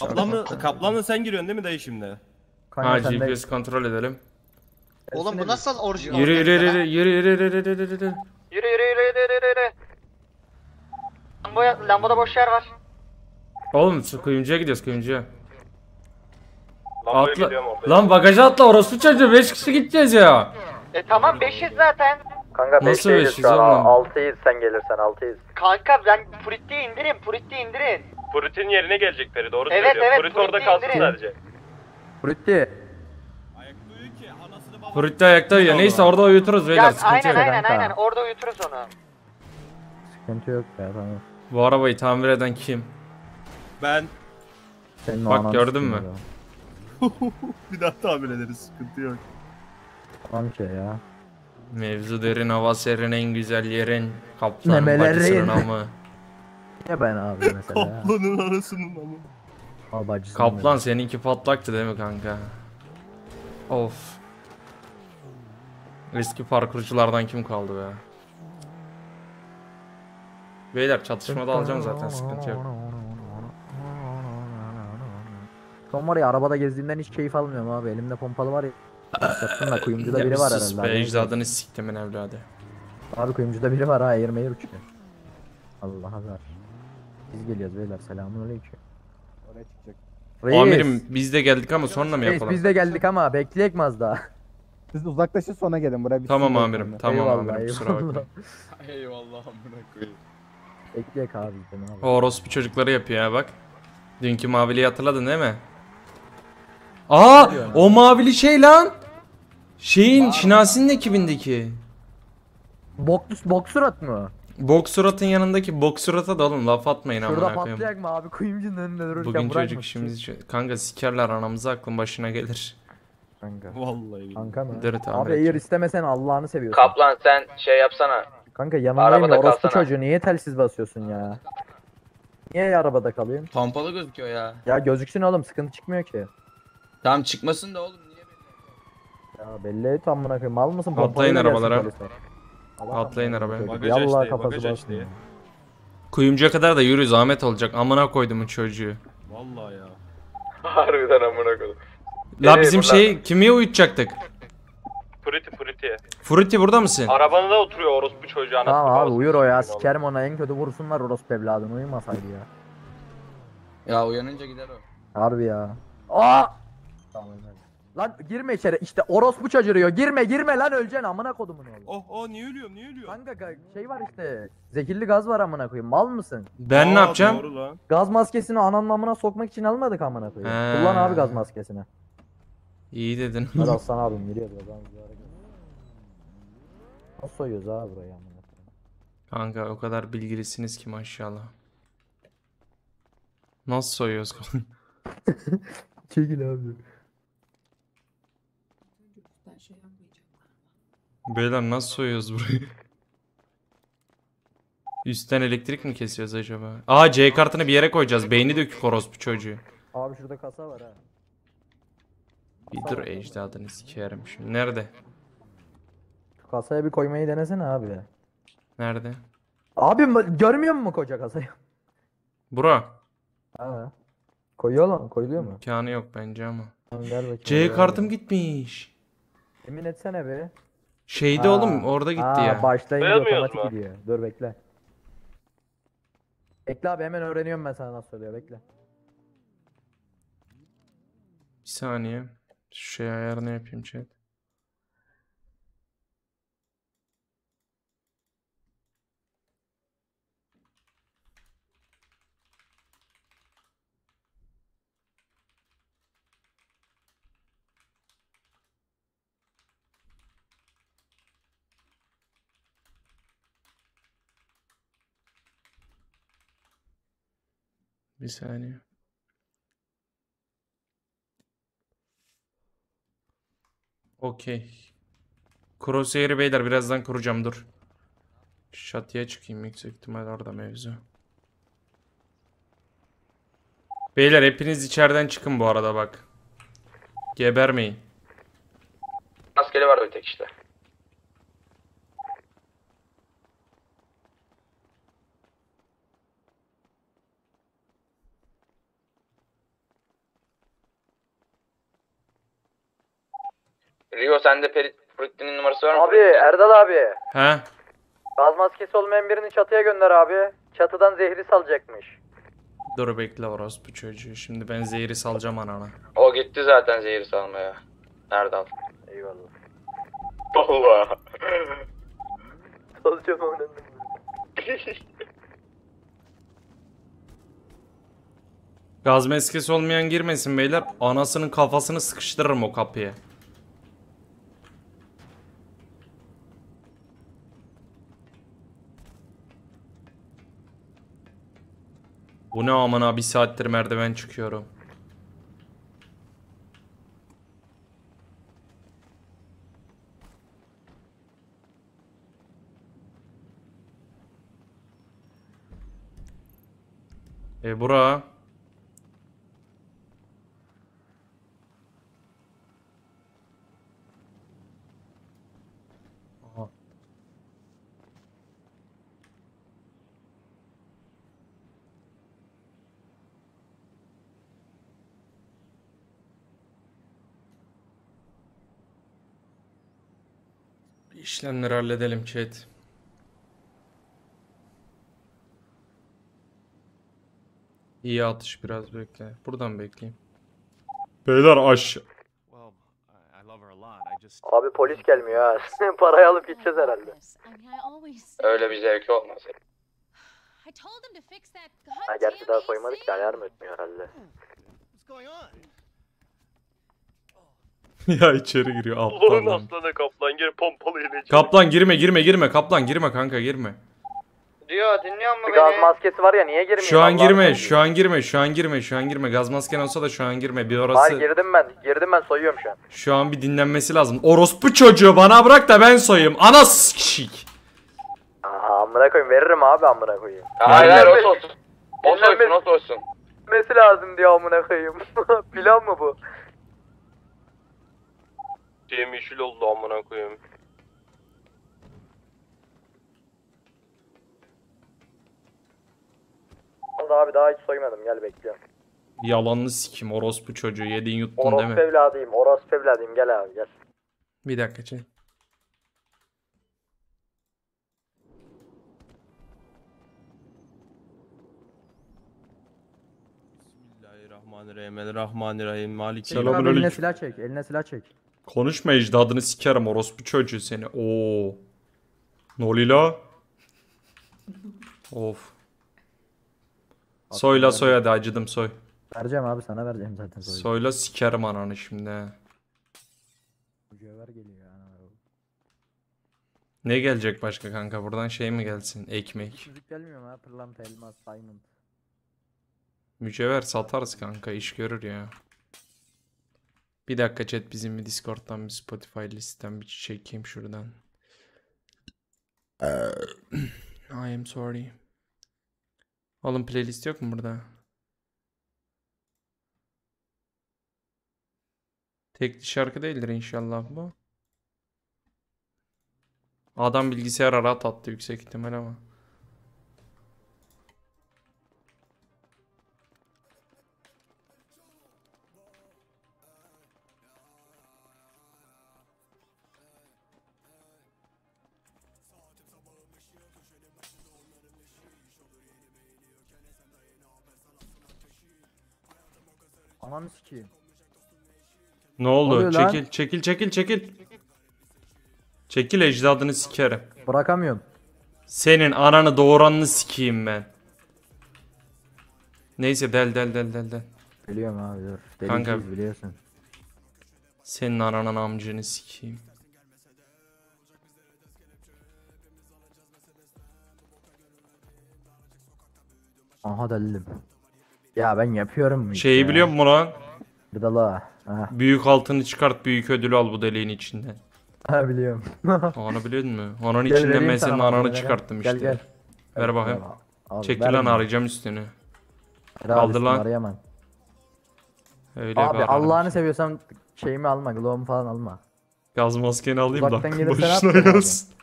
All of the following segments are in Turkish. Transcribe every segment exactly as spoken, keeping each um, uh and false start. Kaplanla, kaplanla sen giriyorsun değil mi dayı şimdi? Ha, G P S kontrol edelim. Oğlum bu nasıl orijinal? Yürü yürü yürü yürü yürü yürü yürü yürü yürü yürü yürü yürü. Lamboya, Lamboda boş yer var. Oğlum kuyumcuya gidiyoruz, kuyumcuya. Atla. Lan bagaja atla, orası çocuğu beş kişi gideceğiz ya. E tamam beşiz zaten. Kanka beşiz şu an, altıyız sen gelirsen altıyız. Kanka ben Purit'i indirin, Purit'i indirin. Purit'in yerine gelecek Peri, doğru söylüyor. Evet evet, Purit orada kalsın sadece. Purit'i. Purit'te ayakta uyuyor. Neyse orada uyuturuz beyler. Ya, aynen yok. aynen aynen orada uyuturuz onu. Sıkıntı yok ya tamam. Bu arabayı tamir eden kim? Ben. Senin bak gördün mü? Bir daha tamir ederiz, sıkıntı yok. Tamam ki ya. Mevzu derin, hava serin, en güzel yerin. Kaplanın bacısının amı. Ya ben abi mesela ya. Kaplanın arasının amı. Kaplan seninki patlaktı değil mi kanka? Of. Eski parkurculardan kim kaldı be? Beyler çatışmada alacağım zaten, sıkıntı yok. Son var ya, arabada gezdiğimden hiç keyif almıyorum abi, elimde pompalı var ya. Sattım da kuyumcuda biri var herhalde. Ya be ecdadını siktimin evladı. Abi kuyumcuda biri var ha, eğirme yer uçuyor. Allah'a ver. Biz geliyoruz beyler, selamünaleyküm. Oraya çıkacak. Reis. Amirim biz de geldik ama sonra mı yapalım? Reis, biz de geldik ama bekleyek mi az daha? Siz uzaklaşın sonra gelin buraya. Tamam amirim, tamam eyvallah, amirim eyvallah. Kusura bakmayın. Eyvallah amına koyayım. Eklek abi dedim abi. Orospu çocukları yapıyor ya bak. Dünkü maviliği hatırladın değil mi? Aa, o mavili şey lan. Şeyin Şinasi'nin ekibindeki. Boks boksurat mı? Boksurat'ın yanındaki boksurata da oğlum laf atmayın amına koyayım. Şurada patlayacak mı abi kuyumcunun önünde dururken? Bugün çocuk işimiz kanka, sikerler anamızı, aklın başına gelir. Kanka. Vallahi. Kanka mı? Abi eğer istemesen Allah'ını seviyorsun. Kaplan sen şey yapsana. Kanka yanındayım ya, orospu çocuğu niye telsiz basıyorsun ya? Niye arabada kalayım? Pompalı gözüküyor ya. Ya gözüksün oğlum, sıkıntı çıkmıyor ki. Tamam çıkmasın da oğlum, niye belli? Ya belli et amına koyayım, mal mısın? Atlayın arabalara. Atlayın arabaya. Yallah kafası basmıyor. Kuyumcuya kadar da yürü, zahmet olacak amına koydum çocuğu. Vallahi ya. Harbiden amına koydum. La bizim ee, şeyi kimi uyutacaktık? Fruity, Fruity. Fruity burada mısın? Arabanı da oturuyor orospu çocuğu anasını. Tamam abi uyur o ya, sikerim ona, en kötü vursunlar orospu evladını, uyumasaydı ya. Ya uyanınca gider o. Harbi ya. Aa! Tamam, lan girme içeri işte, orospu çocuğuyor, girme girme lan, öleceksin amına kodumun oğlum. Oh oh, niye ölüyorum niye ölüyorum? Kanka şey var işte, zekilli gaz var amına koyayım, mal mısın? Ben aa, ne yapacağım? Gaz maskesini ananın amına sokmak için almadık amına koyayım. He. Kullan abi gaz maskesini. İyi dedin. Hadi Aslan abim geliyor birazdan. Nasıl soyuyoruz ha burayı? Kanka o kadar bilgilisiniz ki maşallah. Nasıl soyuyoruz? Çekil abi. Beyler nasıl soyuyoruz burayı? Üstten elektrik mi kesiyoruz acaba? Aa C kartını bir yere koyacağız. Beyni dökük orospu çocuğu. Abi şurada kasa var ha. Bir dur ecdadını sikerim şimdi. Nerede? Kasaya bir koymayı denesene abi. Nerede? Abi görmüyor mu koca kasayı? Bura. Ha. Koyuyor lan, koyuluyor mu? İmkanı yok bence ama. C kartım gitmiş. Emin etsene be. Şeyde ha. Oğlum orada gitti ha, ya. Başlayınca otomatik gidiyor. Dur bekle. Bekle abi hemen öğreniyorum ben sana nasıl söylüyor, bekle. Bir saniye. Şu şey ayarını yapayım chat. Bir saniye. Okey. Crosshair'i beyler birazdan kuracağım, dur. Çatıya çıkayım, yüksek ihtimal orada mevzu. Beyler hepiniz içeriden çıkın bu arada bak. Gebermeyin. Maskeli var bir tek işte. Rio sende Ferit'in numarası var mı? Abi Erdal abi. He? Gaz maskesi olmayan birini çatıya gönder abi. Çatıdan zehri salacakmış. Dur bekle orospu çocuğu. Şimdi ben zehri salacağım anana. O gitti zaten zehri salmaya. Erdal. Eyvallah. Allah. Salacağım onu. Gaz maskesi olmayan girmesin beyler. Anasının kafasını sıkıştırırım o kapıya. Bu ne aman abi, bir saattir merdiven çıkıyorum. E bura. İşlemleri halledelim chat. İyi atış, biraz bekle. Buradan bekleyeyim. Beyler aş. Abi polis gelmiyor ha. Parayı alıp gideceğiz herhalde. Öyle bir zevki olmaz. Ha, gerçi daha soymadık da alarm ötmüyor herhalde. Ya içeri giriyor aptal lan. Kaplan gir, pompalı yine. Kaplan girme girme girme kaplan girme kanka girme. Diyor dinliyor mu beni? Gaz maskesi var ya, niye girmiyor? Şu an girme, şu an girme, şu an girme, şu an girme. Gaz masken olsa da şu an girme. Bir orası. Hayır girdim ben. Girdim ben soyuyorum şu an. Şu an bir dinlenmesi lazım. Orospu çocuğu bana bırak da ben soyayım. Anas kişik. Aa amına koyayım, veririm abi amına koyayım. Hayır hayır o soysun. O soysun, o soysun. Dinlenmesi lazım diyor amına koyayım. Plan mı bu? Şeyim yeşil oldu amına koyayım. Abi daha hiç soymadım, gel bekliyorum. Yalanını sikim orospu çocuğu, yedin yuttun orospu değil mi? Orospu evladıyım, orospu evladıyım, gel abi gel. Bir dakika çek. Bismillahirrahmanirrahim, Elrahmanirrahim, Maliki. Selamünaleyküm. Eline silah çek, eline silah çek. Konuşma ecdadını sikerim orospu çocuğu seni. Oo. Nolila. Of. Soyla soy hadi, acıdım soy. Vereceğim abi, sana vereceğim zaten soyu. Soyla sikerim ananı şimdi. Cevher geliyor ana. Ne gelecek başka kanka? Buradan şey mi gelsin? Ekmek. Çocuk gelmiyor mu ha? Pırlanta, elmas, diamond. Mücevher satarız kanka, iş görür ya. Bir dakika chat, bizim bir Discord'dan bir Spotify listemden bir çekeyim şuradan. I am sorry. Oğlum playlist yok mu burada? Tek şarkı değildir inşallah bu. Adam bilgisayara rahat attı yüksek ihtimal ama. Anam sikiyim. Ne oldu? Ne çekil, çekil, çekil, çekil. Çekil ecdadını sikerim. Bırakamıyorum. Senin ananı doğuranını sikiyim ben. Neyse del del del del del. Biliyorum abi dur. Deliciyiz, kanka biliyorsun. Senin ananın amcını sikiyim. Aha deldim. Ya ben yapıyorum mu? Şeyi ya biliyor musun lan? Erdal'a. Büyük altını çıkart, büyük ödülü al bu deliğin içinden. Ha biliyorum. Onu biliyordun mu? Onun gel içinden ben senin ananı vereyim. Çıkarttım işte. Gel, gel. Ver bakayım. Abi, çekil ver lan, arayacağım üstünü. Kaldır lan. Arayamam. Öyle abi Allah'ını seviyorsan şeyimi alma, globumu falan alma. Gaz maskeni alayım da aklın başına gelsin.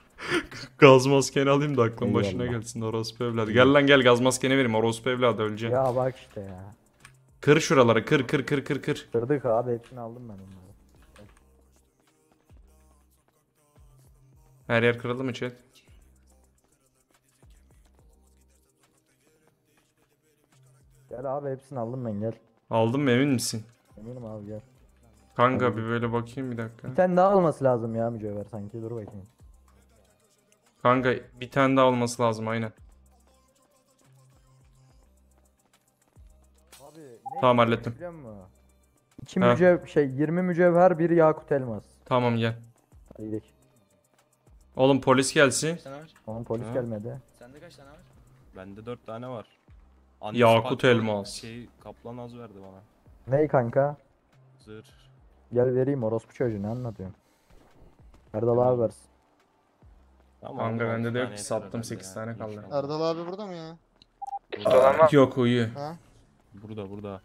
Gaz maskeni alayım da aklın başına gelsin orospu evladı. Gel lan gel, gaz maskeni vereyim orospu evladı, öleceksin. Ya bak işte ya. Kır şuraları, kır kır kır kır kır. Kırdık abi, hepsini aldım ben onları. Her yer kırıldı mı chat? Gel abi, hepsini aldım ben, gel. Aldın mı, emin misin? Eminim abi, gel. Kanka evet, bir böyle bakayım bir dakika. Bir tane daha alması lazım ya mücevher sanki, dur bakayım. Kanka bir tane daha alması lazım aynen. Abi, ne tamam hallettim. İki mücevher şey yirmi mücevher bir yakut elmas. Tamam gel. Hadi gidelim. Oğlum polis gelsin. Oğlum polis ha, gelmedi. Sende kaç tane var? Bende dört tane var. Andes yakut elmas. Şey, kaplan az verdi bana. Ney kanka? Zırh. Gel vereyim, orospu çocuğu ne anlatıyorum. Erdal abi versin. Tamam, kanka bende de yok ki, sattım sekiz tane kaldı. Erdal abi burada mı ya? Aa, yok uyu. Ha? Burada burada.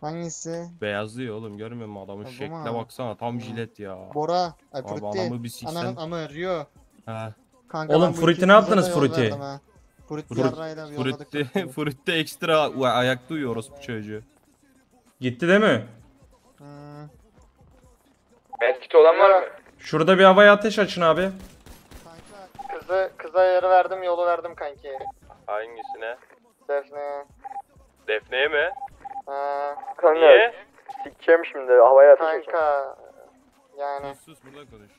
Hangisi? Beyazlıyor oğlum, görmüyor musun adamın şekle abi, baksana tam jilet ya. Bora, ay Frutti. Abi anamı bir siksen. Ananın amı Rio. He. Kanka, oğlum Frutti ne yaptınız Frutti? Frutti yarrayla bir yolladık. Frutti ekstra ayakta uyuyor orospu çocuğu. Gitti değil mi? Hıı. Medkit olan var mı? Şurada bir havaya ateş açın abi. Kanka kızı, kıza yarı verdim, yolu verdim kanki. Hangisine? Defne. Defne'ye mi? Hıı. Kanka niye? Sikeceğim şimdi, havaya ateş açın. Kanka yani. Sus sus, burada konuş.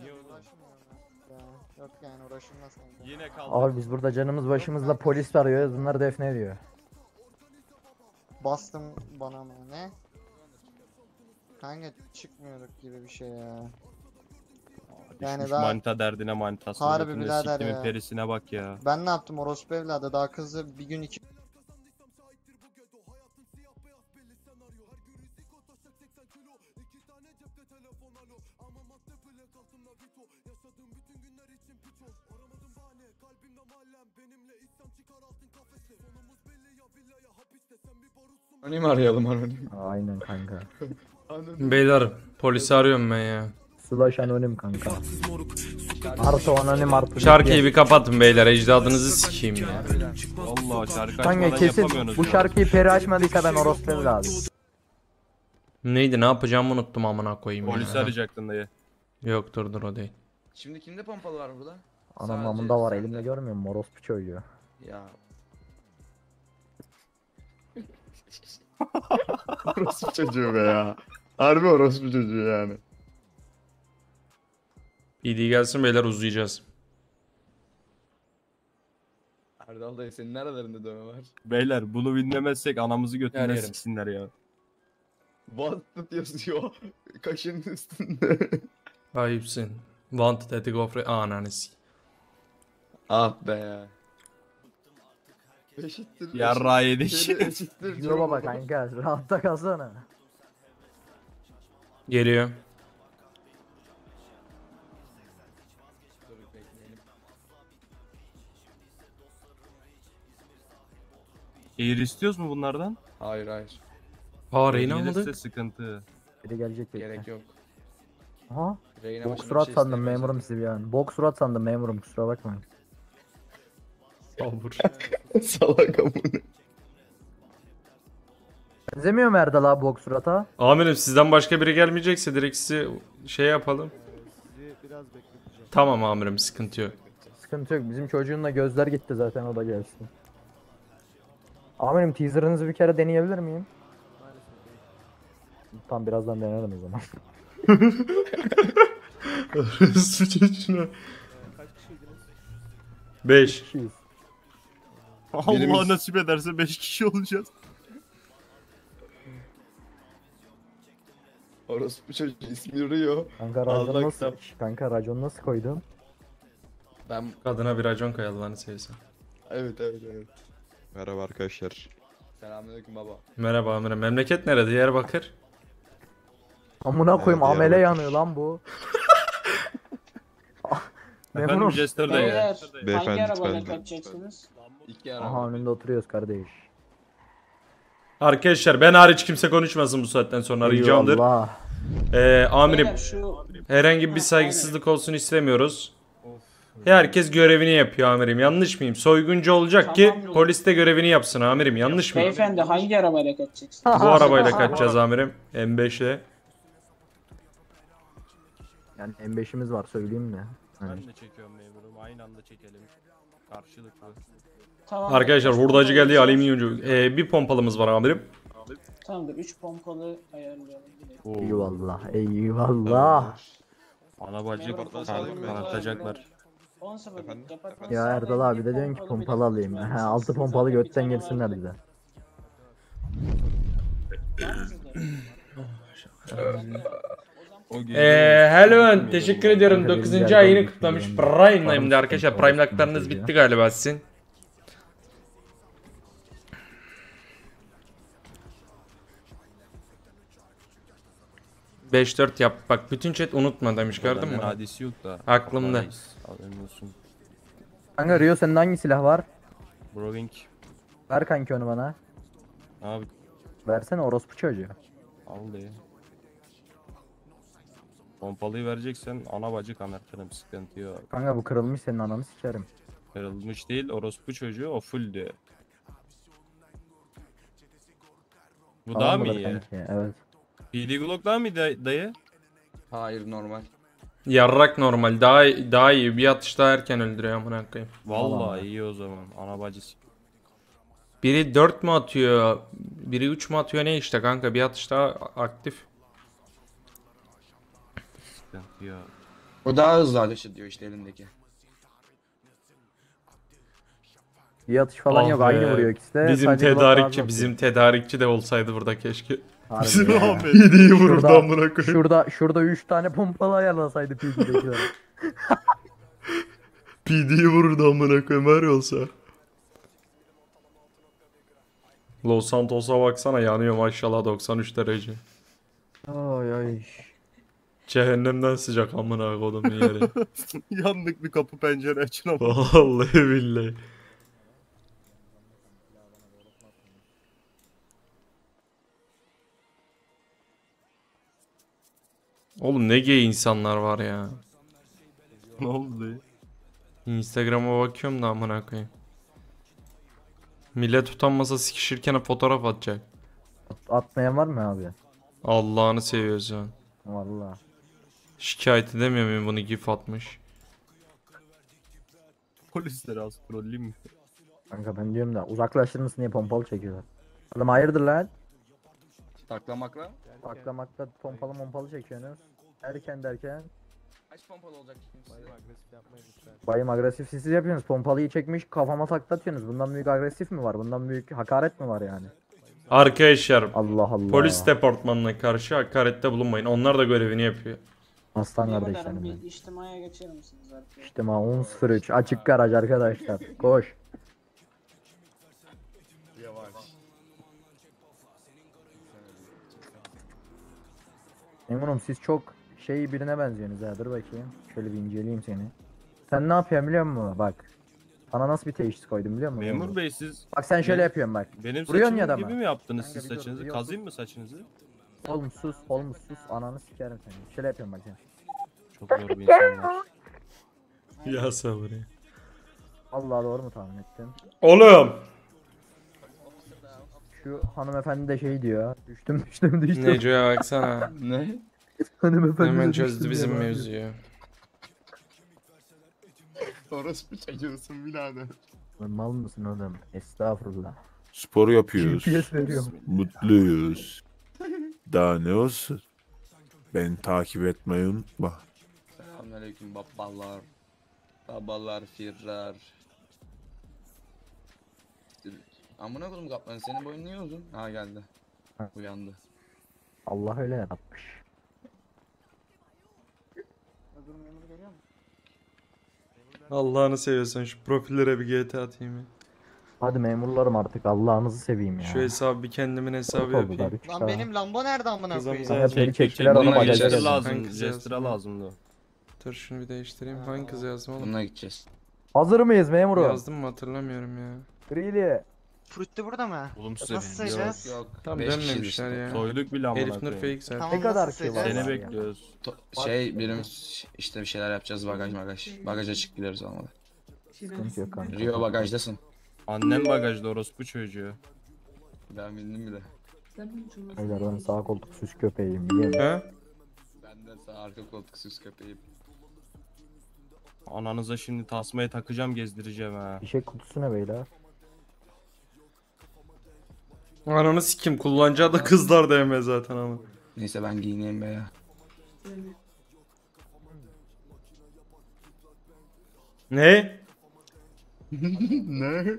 Niye oğlum? Yok yani uğraşılmaz kanka. Yine kaldı. Abi biz burada canımız başımızla yok, polis arıyor, bunlar Defne diyor. Bastım bana mı ne? Kanka çıkmıyorduk gibi bir şey ya. Aa, yani daha manita derdine manita. Harbi birader ya. Perisine bak ya. Ben ne yaptım orospu evladı, daha kızı bir gün iki... Anonim arayalım, anonim. Aynen kanka. Beyler polisi arıyorum ben ya. Slash anonim kanka. Artı anonim artı. Şarkıyı bir kapatın beyler, ecdadınızı sikeyim ya. Vallahi şarkı kanka kesin bu şarkıyı peri açmadıysa ben orospu lazım. Neydi, ne yapacağımı unuttum amına koyayım. Polisi arayacaktın dayı. Yok dur dur, o değil. Şimdi kimde pompalı var burada? Anam namında var, elimde görmüyorum moros piç oyuyor. Ya. Orospu çocuğu be ya. Harbi orospu çocuğu yani. İyi değil, gelsin beyler uzayacağız. Erdal dayı senin nerelerinde dövme var? Beyler bunu dinlemezsek anamızı götünden siksinler ya. Wanted yazıyor kaşının üstünde. Ayıpsın. Wanted at the gofre ananesi. Ah be ya. Eşittir. Yarra yedik. Yo baba kanka, rahatta kalsana. Geliyor. Eğir istiyoruz mu bunlardan? Hayır hayır. Ha Reyna almadık. Sıkıntı. Biri gelecek bekle. Gerek yok. Aha. Bok surat şey sandım memurum sizi yani. Bok surat sandım memurum, kusura bakmayın. Sabır. Salak amına. Benzemiyor mu Erdal abi bok surata? Amirim sizden başka biri gelmeyecekse direkt sizi şey yapalım. Sizi biraz bekleteceğim. Tamam amirim, sıkıntı yok. Sıkıntı yok, bizim çocuğunla gözler gitti zaten, o da gelsin. Amirim teaser'ınızı bir kere deneyebilir miyim? Tam birazdan denerim o zaman. Suç içine. beş kişiyiz. Allah birimiz... nasip ederse beş kişi olacağız. Orası bu çocuğun ismi Rio. Kanka racon nasıl, kanka racon nasıl koydun? Ben kadına bir racon koyalım hani sevsen. Evet evet evet. Merhaba arkadaşlar. Selamünaleyküm baba. Merhaba amirim. Memleket nerede? Diyarbakır. Amına koyayım, evet, amele yanıyor lan bu. Efendim Jester'da ya. Hangi arabayla kaçacaksınız? Aha önünde oturuyoruz kardeş. Arkadaşlar ben hariç kimse konuşmasın bu saatten sonra, ricamdır. Ee, amirim şu... herhangi bir saygısızlık olsun istemiyoruz. Of. Herkes görevini yapıyor amirim, yanlış mıyım? Soyguncu olacak tamam ki polis de görevini yapsın amirim, yanlış mıyım? Beyefendi hangi arabayla kaçacaksınız? Bu arabayla kaçacağız amirim, M beş'le. Yani M beş'imiz var, söyleyeyim mi? Ben hani de çekiyorum memurum, aynı anda çekelim. Karşılıklı. Tamam. Arkadaşlar hurdacı geldi, alüminyumcu. Ee, bir pompalımız var amirim. Tamamdır, üç pompalı ayarlayalım. Oo. Eyvallah, eyvallah. Ana bacı kapatacaklar. Ya Erdal abi de diyorsun ki pompalı alayım. Ha, altı pompalı götten gelsinler bize. Eee Helven teşekkür ediyorum, dokuzuncu ayını kutlamış. Prime'layımdı arkadaşlar. Prime laklarınız bitti galiba sizin. beş dört yap bak, bütün chat unutma demiş, gördün mü? Hadisi yok da. Aklımda. Kanka Rio sende hangi silah var? Browning. Ver kanki onu bana. Abi versene orospu çocuğu. Al de. Pompalıyı vereceksen ana bacı kanatlarım, sıkıntı yok. Kanka bu kırılmış, senin ananı sikerim. Kırılmış değil, orospu çocuğu o fulldü. Bu tamam, daha mı iyi? Kanki, evet. P D Glock daha mı dayı? Hayır, normal. Yarrak normal, daha daha iyi, bir atış daha erken öldürüyor amına koyayım. Vallahi iyi o zaman, ana bacısı. Biri dört mü atıyor, biri üç mü atıyor, ne işte kanka, bir atış daha aktif. O daha hızlı ateş ediyor işte elindeki. Bir atış falan ah yok, aynı vuruyor ikisi de. Bizim tedarikçi, bizim tedarikçi de olsaydı burada keşke. Bizim abi iyi vururdu amına koyayım. Şurada şurada üç tane pompalı ayarlasaydı P D'dekiler. P D'yi vururdu amına koyayım her olsa. Los Santos'a baksana, yanıyor maşallah, doksan üç derece. Ay ay. Cehennemden sıcak amına koydum yeri. Yandık bir kapı pencere açın ama. Vallahi billahi. Oğlum ne gay insanlar var ya. Ne oldu? Instagram'a bakıyorum da amına koyayım. Millet utanmasa sikişirken fotoğraf atacak. Atmayan var mı abi? Allah'ını seviyorsun. Vallahi. Şikayet edemiyor muyum bunu, gif atmış. Polisler az trolleyim mi? Kanka ben diyorum da uzaklaşır mısın diye pompalı çekiyorlar. Adam hayırdır lan? Taklamakla? Taklamakla pompalı mompalı çekiyorsunuz. Erken derken. Kaç pompalı olacak? Bayım agresif yapmayın lütfen. Bayım agresif siz yapıyorsunuz. Pompalıyı çekmiş kafama taklatıyorsunuz. Bundan büyük agresif mi var? Bundan büyük hakaret mi var yani? Arkadaşlar Allah Allah. Polis departmanına karşı hakarette bulunmayın. Onlar da görevini yapıyor. Aslan kardeşlerim benim. İçtimaya geçer misiniz arkadaşlar? İçtima on sıfır üç açık garaj arkadaşlar. Koş. Memurum siz çok şey birine benziyorsunuz ya, dur bakayım. Şöyle bir inceleyeyim seni. Sen ne yapıyorsun biliyor musun? Bak. Sana nasıl bir teşhis koydum biliyor musun? Memur bey siz... Bak sen şöyle yapıyorsun bak. Benim vuruyorsun ya da gibi mi yaptınız siz saçınızı? Kazıyım mı saçınızı? Oğlum sus, oğlum sus. Ananı sikerim seni. Şöyle yapıyorum bak sen. Çok doğru bir insanlar. Ya sabır ya. Allah doğru mu tahmin ettin? Oğlum! Şu hanımefendi de şey diyor. Düştüm düştüm düştüm. Neco'ya baksana. Ne? Hanımefendi hemen çözdü bizim mevzuyu. Orası mı çekiyorsun birader? Lan mal mısın oğlum? Estağfurullah. Spor yapıyoruz. Mutluyuz. Daha ne olsun? Beni takip etmeyi unutma. Selamünaleyküm babalar. Babalar firrar. Amına koydum kaplan, senin boyun niye uzun? Ha geldi. Ha. Uyandı. Allah öyle yapmış. Allah'ını seviyorsan şu profillere bir G T atayım ya. Hadi memurlarım artık Allah'ınızı seveyim ya. Şu hesabı bir kendimin hesabı çok yapayım. Oldular, lan benim lamba nerede amına koyayım? Beni çektiler ona bacacağız. Lazım, jestra lazımdı. Dur şunu bir değiştireyim. Ha. Hangi kızı yazdım oğlum? Bununla gideceğiz. Hazır mıyız memuru? Yazdım mı hatırlamıyorum ya. Really? Frutti burada mı? Olumsuz sayacağız. Yok, yok. Tam dönmemişler ya. Soyluk bile amına koyayım. Herif Nur Fake sen. Ne kadar ki var? Seni bekliyoruz. Şey birimiz işte bir şeyler yapacağız, bagaj bagaj. Bagaja çık gideriz almadan. Rio bagajdasın. Annem bagajda orospu çocuğu. Ben bindim bile. Hayır ben sağ koltuk süs köpeğim. He? Ben Ben de sağ arka koltuksuz köpeğim. Ananıza şimdi tasmaya takacağım, gezdireceğim ha. Bir şey kutusuna beyler. Ananı sikim, kullanacağı da kızlar değmez zaten ama. Neyse ben giyineyim be ya. Ne? Ne?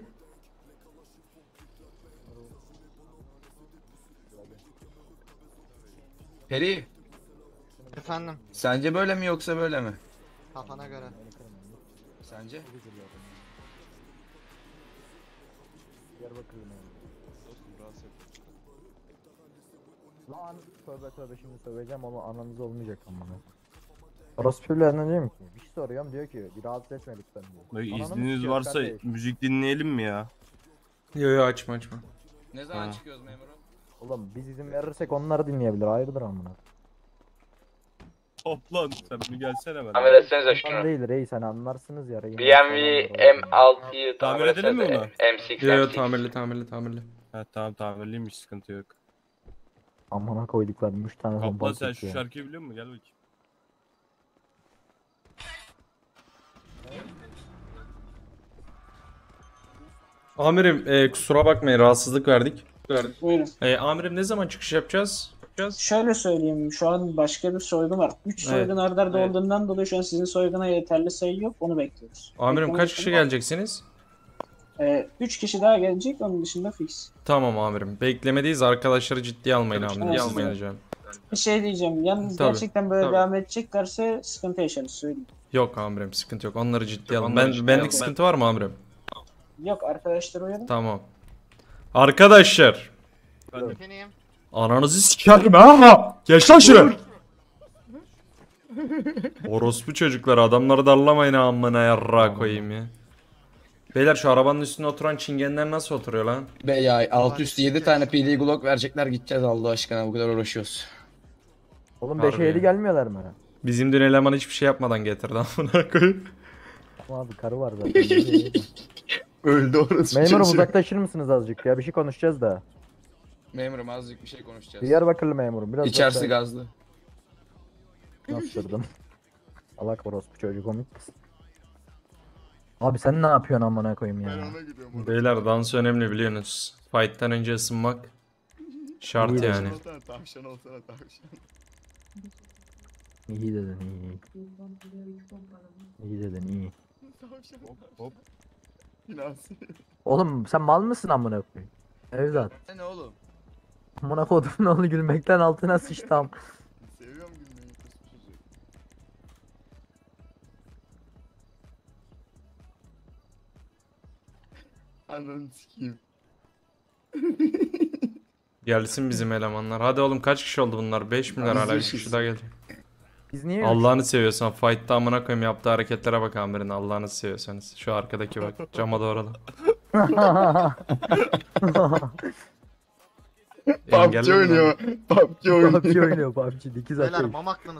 Peri. Efendim. Sence böyle mi yoksa böyle mi? Kafana göre. Sence? Lan tövbe tövbe, şimdi söyleyeceğim ama ananız olmayacak ama. Orospu'yla değil mi? Bir şey soruyorum diyor ki bir rahatsız etme lütfen diyor. İzniniz varsa kardeş, müzik dinleyelim mi ya? Yo yo, açma açma. Ne zaman ha çıkıyoruz memurum? Oğlum biz izin verirsek onlar dinleyebilir, hayırdır amına. Toplan sen bir gelsene ben. Tamir etsenize şunu. Tamir değil reis, sen anlarsınız ya. B M W M altıyı tamir edelim mi onu? M altı. Yo tamirli tamirli tamirli. Ha tamam, tamirliymiş, sıkıntı yok. Amına koyduklar üç tane bomba. Abla sen şu şarkıyı biliyor musun? Gel bakayım. Amirim e, kusura bakmayın, rahatsızlık verdik. verdik. Buyurun. E, amirim ne zaman çıkış yapacağız? yapacağız? Şöyle söyleyeyim, şu an başka bir soygun var. üç evet. soygun ard arda evet. olduğundan dolayı şu an sizin soyguna yeterli sayı yok, onu bekliyoruz. Amirim Peki, kaç kişi var? geleceksiniz? E, üç kişi daha gelecek, onun dışında fix. Tamam amirim, beklemedeyiz, arkadaşları ciddiye almayın amirim. Ciddiye almayın hocam. Bir şey diyeceğim, yalnız tabii, gerçekten böyle tabii. devam edeceklerse sıkıntı yaşarız, söyleyeyim. Yok amirim, sıkıntı yok, onları ciddiye alın. Ben, benlik sıkıntı var mı amirim? Yok arkadaşlar, uyarın. Tamam. Arkadaşlar. Efendim. Ananızı sikerim ha. Geç lan şuraya. Orospu çocuklar, adamları darlamayın amına yarra koyayım ya. Beyler şu arabanın üstüne oturan çingenler nasıl oturuyor lan? Be ya, alt üstü yedi tane P D Glock verecekler, gideceğiz Allah aşkına, bu kadar uğraşıyoruz. Oğlum beşe yedi gelmiyorlar mı? Bizim dün eleman hiçbir şey yapmadan getirdi amına koyayım. Abi karı var zaten. Öldü orası. Memurum uzaklaşır mısınız azıcık ya? Bir şey konuşacağız da. Memurum azıcık bir şey konuşacağız. Diyarbakırlı memurum biraz. İçerisi zaten... gazlı. Nasıldım? Alak orospu çocuk komik. Abi sen ne yapıyorsun amına koyayım ya? Beyler dans önemli biliyorsunuz. Fight'tan önce ısınmak şart iyi yani. Olsana, tavşan olsana tavşan. İyi dedin iyi. İyi dedin iyi. Hop hop. Oğlum sen mal mısın amına koyayım? Evlat. Ne oğlum? Amına koydum ne oldu, gülmekten altına sıçtım. Seviyorum gülmeyi. Ananı sikeyim. Gelsin bizim elemanlar. Hadi oğlum, kaç kişi oldu bunlar? beş milyar hala, üç kişi daha gelecek. Allah'ını seviyorsan fight'ta amına koyayım yaptığı hareketlere bak amirin, Allah'ını seviyorsanız. Şu arkadaki bak cama doğru lan. P U B G oynuyor. P U B G oynuyor. P U B G oynuyor. P U B G dikiz atıyor.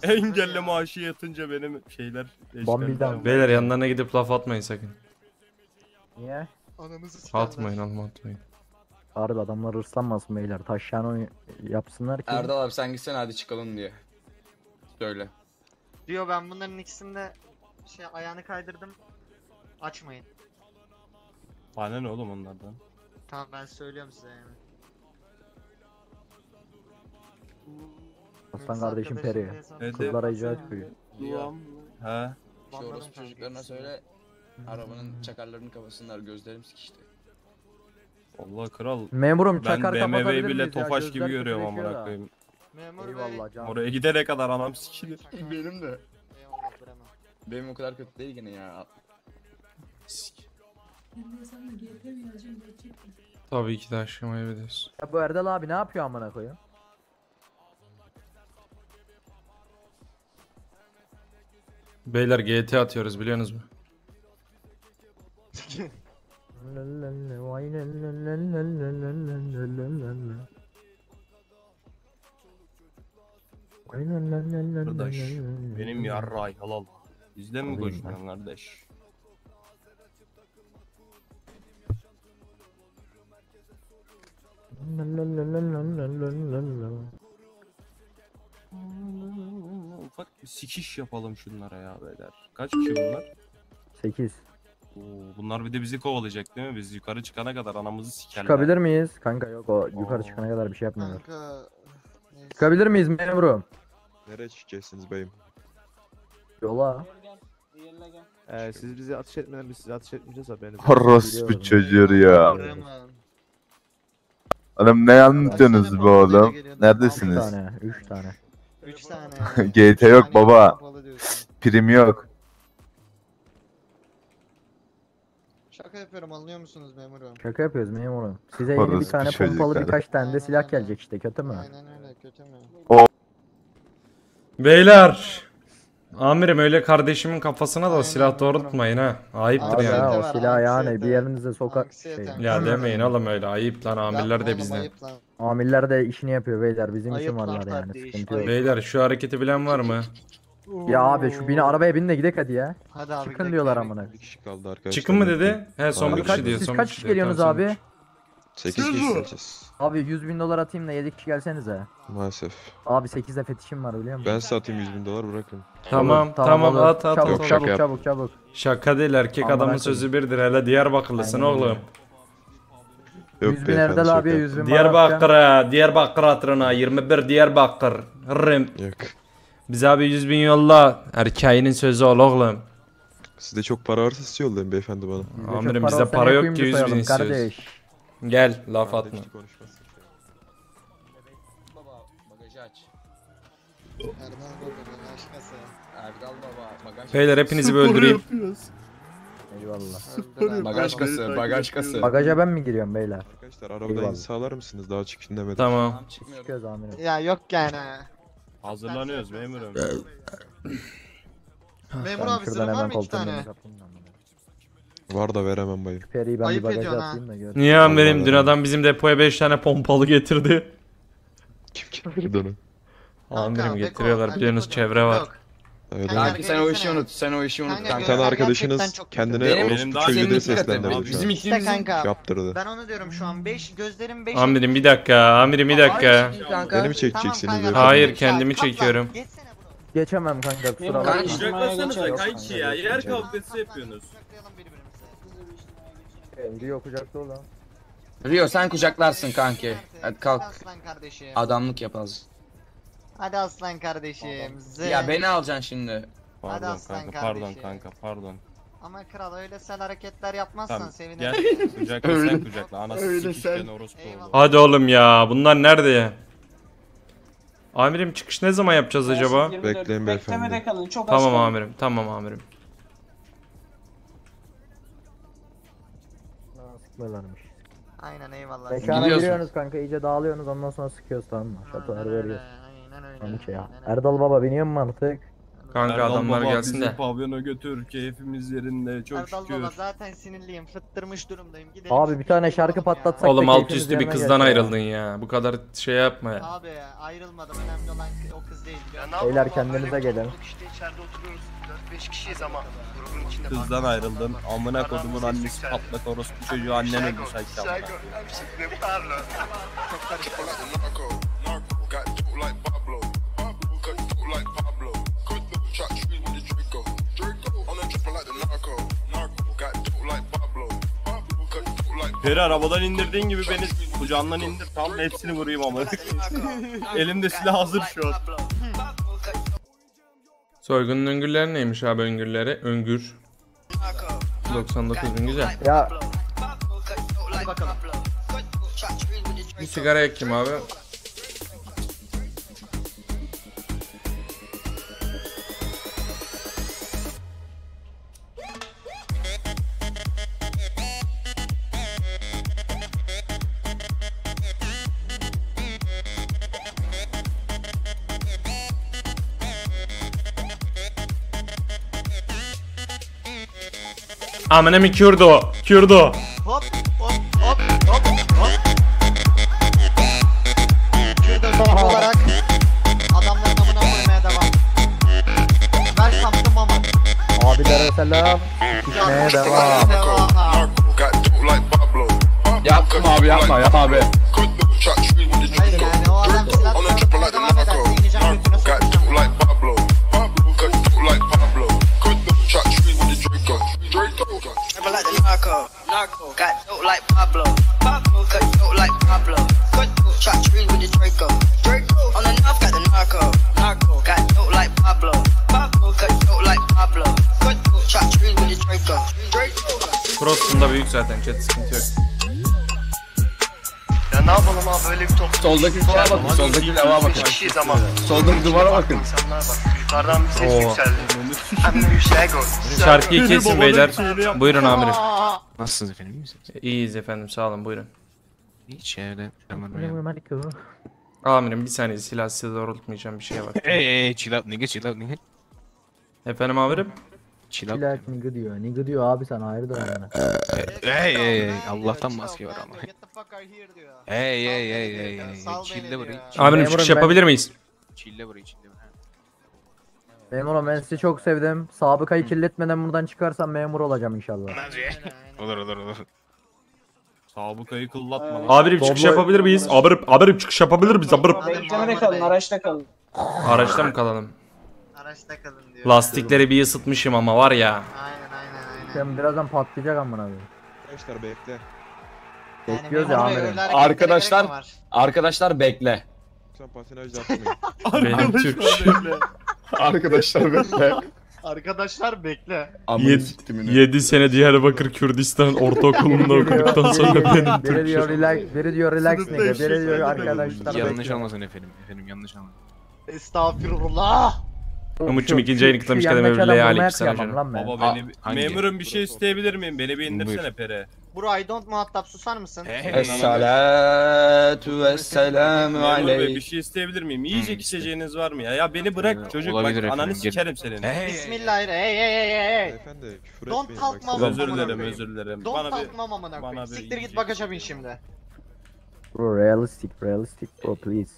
Engelle maaşı yatınca benim şeyler değişti. Beyler yanlarına gidip laf atmayın sakın. Niye? Atmayın alma atmayın. Harbi adamlar hırslanmasın beyler. Taşyan yapsınlar ki. Erdal abi sen gitsene hadi çıkalım diye. Söyle. Diyor ben bunların ikisinde şey ayağını kaydırdım. Açmayın. Bana ne oğlum onlardan? Tamam ben söylüyorum size yani. Aslan kardeşim Peri. Kızlara icat ediyor. He. Şu orospu çocuklarına söyle. Arabanın çakarlarını kapasınlar, gözlerim sikişti. Allah kral. Memurum çakar kapatabilir miyiz? Ben B M W'yi bile tofaş gibi görüyorum amına koyayım. Oraya gidene kadar anam sikilir. Benim de. Benim o kadar kötü değil gene ya. Tabii ki de aşkım, ayıp ediyorsun. Ya bu Erdal abi ne yapıyor amına koyayım? Beyler G T atıyoruz biliyorsunuz mu? Kardeş benim yarrağı halal. Bizden mi koşuyorsun kardeş? bir sikiş yapalım şunlara ya beyler. Kaç kişi bunlar? sekiz. Oo, bunlar bir de bizi kovalayacak değil mi? Biz yukarı çıkana kadar anamızı sikerler. Çıkabilir miyiz? Kanka yok, o yukarı Oo. çıkana kadar bir şey yapmıyorlar. Kanka... Çıkabilir miyiz memurum? Nereye çıkacaksınız beyim? Yola. Ee, siz bizi ateş etmeden biz sizi ateş etmeyeceğiz haberiniz. Orospu çocuğu ya. Adam ne anlatıyorsunuz bu oğlum? Neredesiniz? üç tane. üç tane. G T yok baba. Prim yok. Şaka yapıyorum, anlıyor musunuz memurum? Şaka yapıyoruz memurum. Size yeni bir tane pompalı birkaç tane de silah gelecek işte, kötü mü? Aynen öyle, kötü mü? O beyler. Amirim öyle kardeşimin kafasına da aynen, silah doğrultmayın ha. Ayıptır yani. Ya, o silah yani bir yerinize sokak şey. Ya demeyin oğlum öyle, ayıp lan, amirler de bizden. Amirler de işini yapıyor beyler, bizim ayıp işim varlar yani. Değiş, beyler şu hareketi bilen var mı? Ya abi şu bini arabaya bin de gidek hadi ya. Hadi abi, çıkın diyorlar amına. Çıkın mı dedi? He son abi, bir kişi diyor. Siz kaç kişi geliyorsunuz abi? sekiz kişi seçeceğiz. Abi yüz bin dolar atayım da yedi kişi gelsenize. Maalesef. Abi sekize fetişim var biliyor musun? Ben satayım yüz bin dolar bırakın. Tamam tamam, tamam at at. Çabuk at, çabuk, çabuk çabuk. Şaka değil, erkek tamam, adamın sözü birdir, hele Diyarbakırlısın aynen oğlum. yüz bin Erdal abiye yüz bin dolar. Diyarbakır'a, Diyarbakır hatırına yirmi bir Diyarbakır. Rım. Biz abi yüz bin yolla, erkeğinin sözü ol oğlum. Sizde çok para varsa siz yollayın beyefendi bana. Amirim bizde para yok ki yüz bin istiyoruz. Gel laf atma. Baba bagajı aç. Erdal baba aşkası. Erdal baba bagaj. Beyler hepinizi bir öldüreyim. Eyvallah. Bagaj kası, bagaj kası. Bagaja ben mi giriyorum beyler? Arkadaşlar arabadan sağlar mısınız? Daha çıkış demedim. Tamam. Çıkıyoruz amirim. Ya yok yani. Hazırlanıyoruz memurum. Memur abi senin var mı iki tane? Var da veremem bayım. Periyi ben bir bagaja atayım da gör. Niye amirim? Dün adam bizim depoya beş tane pompalı getirdi. Kim getirdi onu? Amirim getiriyorlar, biliyorsunuz çevre var. Evet. Kanka sen o işi unut, sen o işi unut. Kanka arkadaşınız kendine orospu çocuğu diye seslendirdi. Bizim iklimimiz yaptırdı. Ben onu diyorum şu an, beş gözlerim beş. Amirim bir dakika, amirim bir dakika. Beni mi çekeceksiniz? Hayır, kendimi çekiyorum. Geçemem kanka, kusura bakma. Kanka yaklaşsanıza kayıtçı ya, yer kavgası yapıyorsunuz. Rio kucakta ol lan. Rio sen kucaklarsın kanki. Hadi kalk. Adamlık yapaz. Hadi aslan kardeşim. Zey. Ya beni alacaksın şimdi. Pardon, hadi aslan kanka, pardon kanka, pardon. Ama kral öyle sen hareketler yapmazsan tamam, sevinirim. Gel kucakla sen kucakla. Anası sikişken orospu oldu. Hadi oğlum ya, bunlar nerede ya? Amirim çıkış ne zaman yapacağız acaba? Bekleyin beyefendi. Tamam amirim, tamam amirim. Sıkmalarmış. Aynen eyvallah. Mekana giriyorsunuz kanka, iyice dağılıyorsunuz, ondan sonra sıkıyoruz tamam mı? Şatoları veriyoruz. Aynen öyle. Erdal baba biniyor mu artık? Kanka Erdal adamlar baba, gelsin de. Pavyona götür, keyfimiz yerinde çok Erdal şükür. Erdal baba zaten sinirliyim, fıttırmış durumdayım. Gidelim. Abi bir tane şarkı patlatsak ya. Oğlum alt üstü bir kızdan ayrıldın ya. Bu kadar şey yapma ya. Abi ya ayrılmadım, önemli olan o kız değil. Beyler kendinize gelin. İşte içeride oturuyoruz. dört beş kişiyiz ama grubun içinde kızdan ayrıldım. Amına kodumun annesi patlak orospu çocuğu, annen ölmüş akşam. Peri arabadan indirdiğin gibi beni kucağından indir, tam hepsini vurayım ama. Elimde silah hazır şu an. Soygunun öngürleri neymiş abi, öngürleri? Öngür doksan dokuz gün güzel. Ya bir sigara yakayım abi. Amına mi kürdo, kürdo. Hop hop hop hop hop. Kürdo olarak adamların amına koymaya devam. Ver saptı mama. Abilere selam. Gitmeye devam. Yapma abi, yapma yap abi. Hayır yani o adam silah tutup devam eder. Soldaki duvara bakın, soldaki duvara bakın. Soldaki duvara bakın. Yukarıdan bir ses yükseldi. Şarkıyı kesin beyler. Buyurun amirim. Nasılsınız efendim? İyiyiz efendim, sağ olun, buyurun. Hiç öyle. Amirim bir saniye, silah size doğrultmayacağım, bir şey var. Eee chill out nigga, chill out nigga. Efendim amirim? Chill out nigga diyor, nigga diyor abi sen ayrı da yani. Hey hey Allah'tan maske var ama. Hey hey hey hey hey. Chill'le burayı. Amirim çıkış yapabilir miyiz? Chill'le burayı, chill'le. Memur oğlum ben sizi çok sevdim. Sabıkayı kirletmeden buradan çıkarsam memur olacağım inşallah. Olur olur olur. Sabıkayı kıllatma. Amirim çıkış yapabilir miyiz? Amirim, amirim çıkış yapabilir miyiz? Amirim. Beklemede kalın, araçta kalın. Araçta mı kalalım? Araçta kalın diyor. Lastikleri bir ısıtmışım ama var ya. Aynen aynen aynen. Sen birazdan patlayacak amına abi. Arkadaşlar bekle. Bekliyoruz ya amirim. Arkadaşlar, arkadaşlar bekle. Sen patinajda atmayın. Benim Türk. Arkadaşlar bekle. Arkadaşlar bekle. yedi sene Diyarbakır Kürdistan ortaokulunda okuduktan sonra benim Türkçe. Biri diyor relax, biri diyor relax nigga, biri diyor arkadaşlar bekle. Yanlış anlasın efendim, efendim yanlış anlasın. Estağfirullah. Umut'cum ikinci ayını kıtlamış kademe bile aleyk sana canım. Baba beni, memurum bir şey isteyebilir miyim? Beni bir indirsene pere. Bro I don't muhatap, susar mısın? Esselatu vesselamu aleyk. Bir şey isteyebilir miyim? Yiyecek içeceğiniz var mı ya? Ya beni bırak çocuk, bak ananı sikerim senin. Bismillahirrahmanirrahim. Don't kalkmam amına koyayım. Özür dilerim özür dilerim. Don't kalkmam amına koyayım. Siktir git bagaja bin şimdi. Bro realistic, realistic bro please.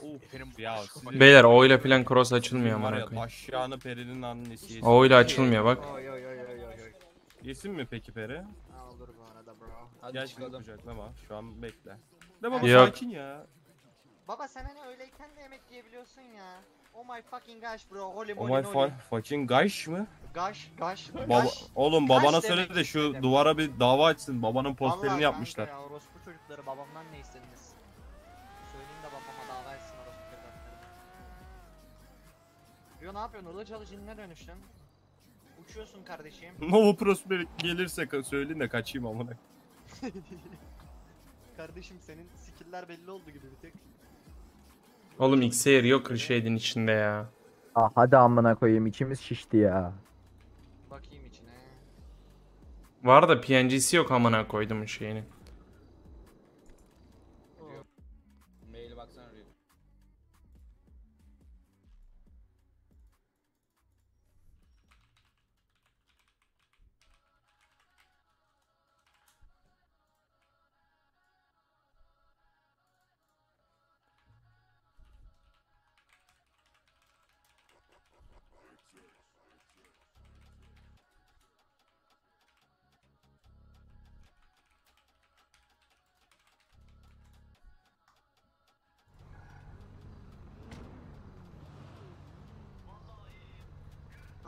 Beyler o ile plan cross açılmıyor amına koyayım. Aşağını perinin annesi. O ile açılmıyor bak. Yesin mi peki peri? Gel şimdi kucaklama, şu an bekle. De baba yok. Sakin ya. Baba sen hani öyleyken de yemek yiyebiliyorsun ya. Oh my fucking gosh bro, holy moly. Oh my fa fucking gosh mı? Gosh, gosh. Baba, oğlum babana gosh söyle de şu demek. Duvara bir dava açsın, babanın posterini vallahi yapmışlar. Ya, orospu çocukları babamdan ne istediniz? Söyleyeyim de babama dava etsin orospu çocukları. Yo ne yapıyorsun, orada çalışınca dönüştün. Uçuyorsun kardeşim. Nova Prosper gelirse söyleyin de kaçayım amına. Kardeşim senin skiller belli oldu gibi bir tek. Oğlum X'er yok şeyin içinde ya. Ah hadi amına koyayım içimiz şişti ya. Bakayım içine. Var da P N G'si yok amına koydum şeyini. Mail baksana arıyor.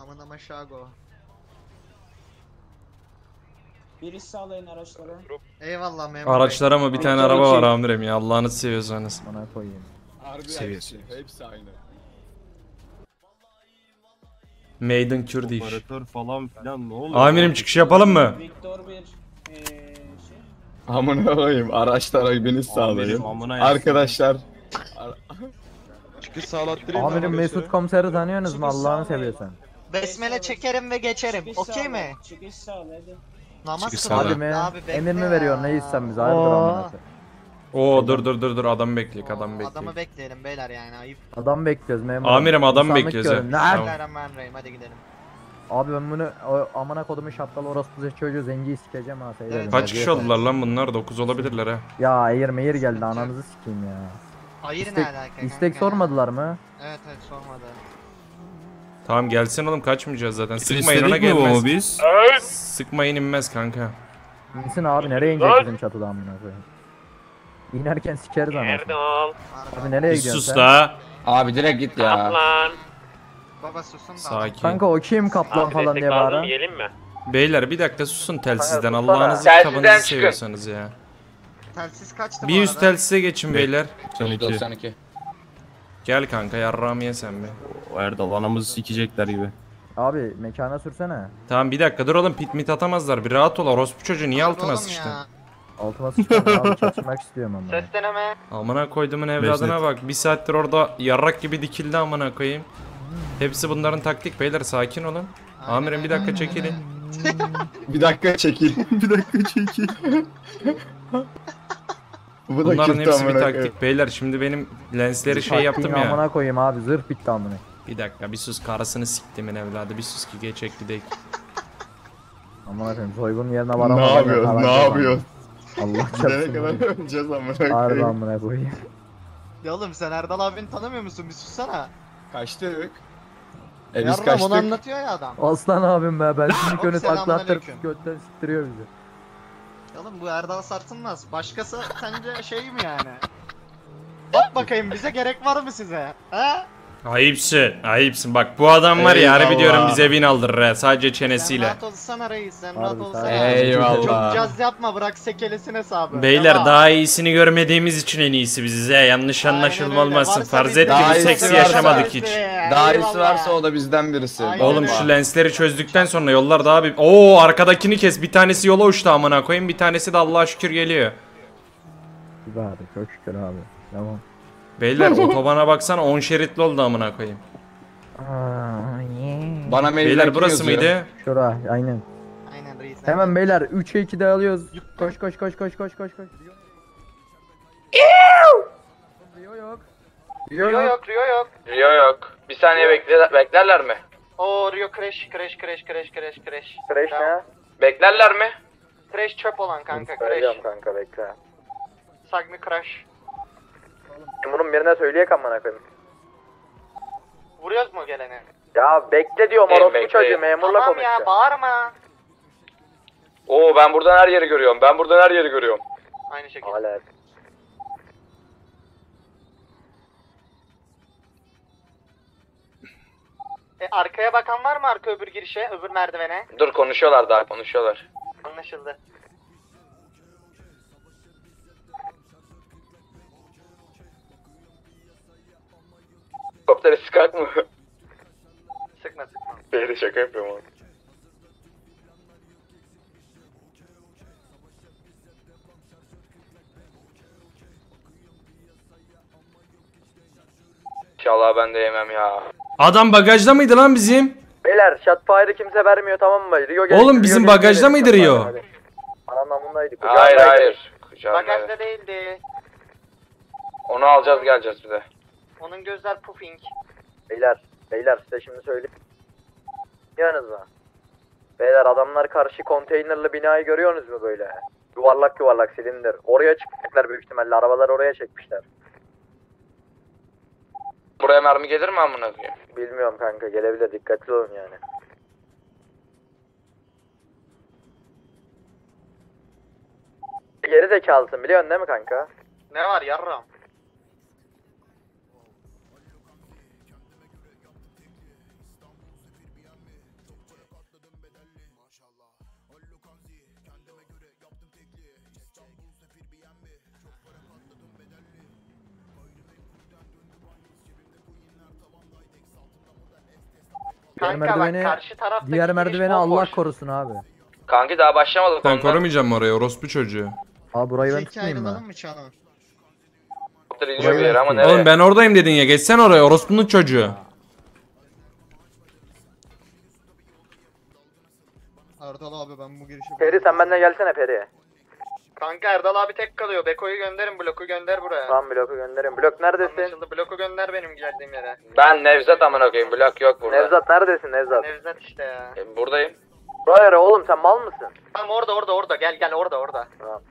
Amına maşago. Birisi sağlayın araçlara. Eyvallah memur. Araçlara mı? Bir Ar tane araba var amirim ya. Allah'ını seviyorsanız. Bana koyayım. Seviyorsun. Hepsi aynı. Maiden Kürdiş. Operatör falan filan ne oluyor? Amirim çıkış yapalım mı? Victor bir ee, şey. Amına koyayım. Araçlara beni sağlayın. Arkadaşlar. Çıkış sağlattırayım. Amirim Mesut komiseri tanıyorsunuz mu? Allah'ını seviyorsan. Besmele çekerim ve geçerim. Okey mi? Çıkış sağla hadi. Namaz kılalım abi. Emir mi veriyor? Ne istersen bize hayırdır amına. Oo dur dur dur dur adamı bekleyelim, adamı bekleyelim. Adamı bekleyelim beyler yani ayıp. Adam bekliyoruz memur. Amirim adam bekliyoruz. Bismillahirrahmanirrahim hadi gidelim. Abi ben bunu amına kodumu şapkalı orospu çocuğu zenciyi sikeceğim ha seyredelim. Kaç kişi oldular lan bunlar? dokuz olabilirler ha. Ya hayır meyir geldi ananızı sikeyim ya. Hayır ne alaka? İstek sormadılar mı? Evet evet sormadı. Tamam gelsin oğlum kaçmayacağız zaten. Sıkmayın ona gelmez. Biz? Evet. Sıkmayın inmez kanka. İnsin abi nereye inecek bizim çatıda amına koyayım. İnerken sikeriz ama. Erdal. Abi nereye gidiyorsun sus sen? Sus la. Abi direkt git ya. Kaplan. Baba susun da. Sakin. Kanka o kim kaplan abi, falan diye bağıran. Beyler bir dakika susun telsizden. Allah'ınızı kitabınızı seviyorsanız ya. Telsiz kaçtı bir üst telsize geçin beyler. doksan iki. Gel kanka yarrağımı yesen be. Erdal anamızı sikecekler gibi. Abi mekana sürsene. Tamam bir dakika dur oğlum pit mit atamazlar bir rahat ol orospu çocuğu niye abi altına sıçtın? Altıma sıçıyorum abi, çatışmak istiyorum ama. Sesleneme. Amına koydumun evladına bak. Bir saattir orada yarrak gibi dikildi amına koyayım. Hepsi bunların taktik beyler, sakin olun. Amirim bir dakika çekilin. Bir dakika çekil. Bir dakika çekil. Bu bunların hepsi bir taktik koyayım beyler. Şimdi benim lensleri şey yaptım ya. Amına koyayım abi, zırh bitti amına. Bir dakika bir sus, karısını siktimin evladı. Bir sus ki geçek gidek. Amına koyayım soygunun yerine var amına. Ne yapıyorsun? Ne yapıyorsun? Allah çarpsın. Kadar öleceğiz amına koyayım. Harbi amına koyayım. Ya oğlum sen Erdal abini tanımıyor musun? Bir sussana. Kaçtık. E biz kaçtık. Onu anlatıyor ya adam. Aslan abim be, ben şimdi önü takla attırıp götten siktiriyor bizi. Oğlum bu Erdal Sarsılmaz. Başkası sence şey mi yani? Bak bakayım bize gerek var mı size? He? Ayıpsın, ayıpsın. Bak bu adam var ya, harbi diyorum bize bin aldırır he, sadece çenesiyle. Sen rahat olsana reis, sen rahat olsana. Eyvallah. Çok caz yapma, bırak sekelesin hesabı. Beyler tamam, daha iyisini görmediğimiz için en iyisi biziz he, yanlış anlaşılma olmasın. Farz et ki bu seksi yaşamadık hiç. Daha iyisi varsa o da bizden birisi. Aynen. Oğlum şu lensleri çözdükten sonra yollar daha bir... Oo arkadakini kes, bir tanesi yola uçtu amına koyayım, bir tanesi de Allah'a şükür geliyor. Güzel abi, çok şükür abi, tamam. Beyler otobana baksana, on şeritli oldu amına koyayım. Bana beyler burası yazıyor mıydı? Şura aynen. Aynen reis. Hemen beyler üçe iki'de alıyoruz. Koş koş koş koş koş koş koş. Rio yok. Rio yok, Rio yok. Rio yok. Bir saniye bekler, beklerler mi? Oo Rio crash crash crash crash crash crash. Crash ne? Beklerler mi? Crash çöp olan kanka, crash. Yok kanka bekle. Sagmi crash. Bunun birine söyleyek amına koyayım. Vuruyoruz mu gelene? Ya bekle diyorum orospu çocuğu, memurla tamam konuşacağım. Tamam ya bağırma. Oo ben buradan her yeri görüyorum. Ben buradan her yeri görüyorum. Aynı şekilde. Alek. E, arkaya bakan var mı, arka öbür girişe, öbür merdivene? Dur konuşuyorlar, daha konuşuyorlar. Anlaşıldı. Helikoptere sıkak mı? Sıkma sıkma. Beyler şaka yapıyorum abi. İnşallah ben de yemem ya. Adam bagajda mıydı lan bizim? Beyler shotfire'ı kimse vermiyor tamam mı? Rio gelip, oğlum bizim Rio bagajda mıydı Rio? Anlamındaydı. Hayır hayır. Kucağındaydı. Bagajda değildi. Onu alacağız geleceğiz bir de. Onun gözler puffing. Beyler, beyler size şimdi söyleyeyim. Yanınız mı? Beyler adamlar karşı konteynerlı binayı görüyorsunuz mu böyle? Yuvarlak yuvarlak silindir. Oraya çıkacaklar büyük ihtimalle, arabalar oraya çekmişler. Buraya mermi gelir mi amına koyayım? Bilmiyorum kanka, gelebilir, dikkatli olun yani. Geri zekalısın biliyorsun değil mi kanka? Ne var yarram? Diğer merdiveni, diğer merdiveni Allah korusun abi. Kanki daha başlamadık. Ben korumayacağım oraya orospu çocuğu. Abi burayı ben tutmayayım mı? Oğlum ben oradayım dedin ya, geçsen oraya orospunun çocuğu. Erdal abi ben bu girişe... Peri sen benden gelsene Peri. Kanka Erdal abi tek kalıyor. Beko'yu gönderin, bloku gönder buraya. Tamam bloku gönderin. Blok neredesin? Anlaşıldı, bloku gönder benim geldiğim yere. Ben Nevzat amına koyayım, blok yok burada. Nevzat neredesin Nevzat? Nevzat işte ya. E, buradayım. Buraya oğlum sen mal mısın? Tamam orada orada orada gel gel orada orada. Tamam.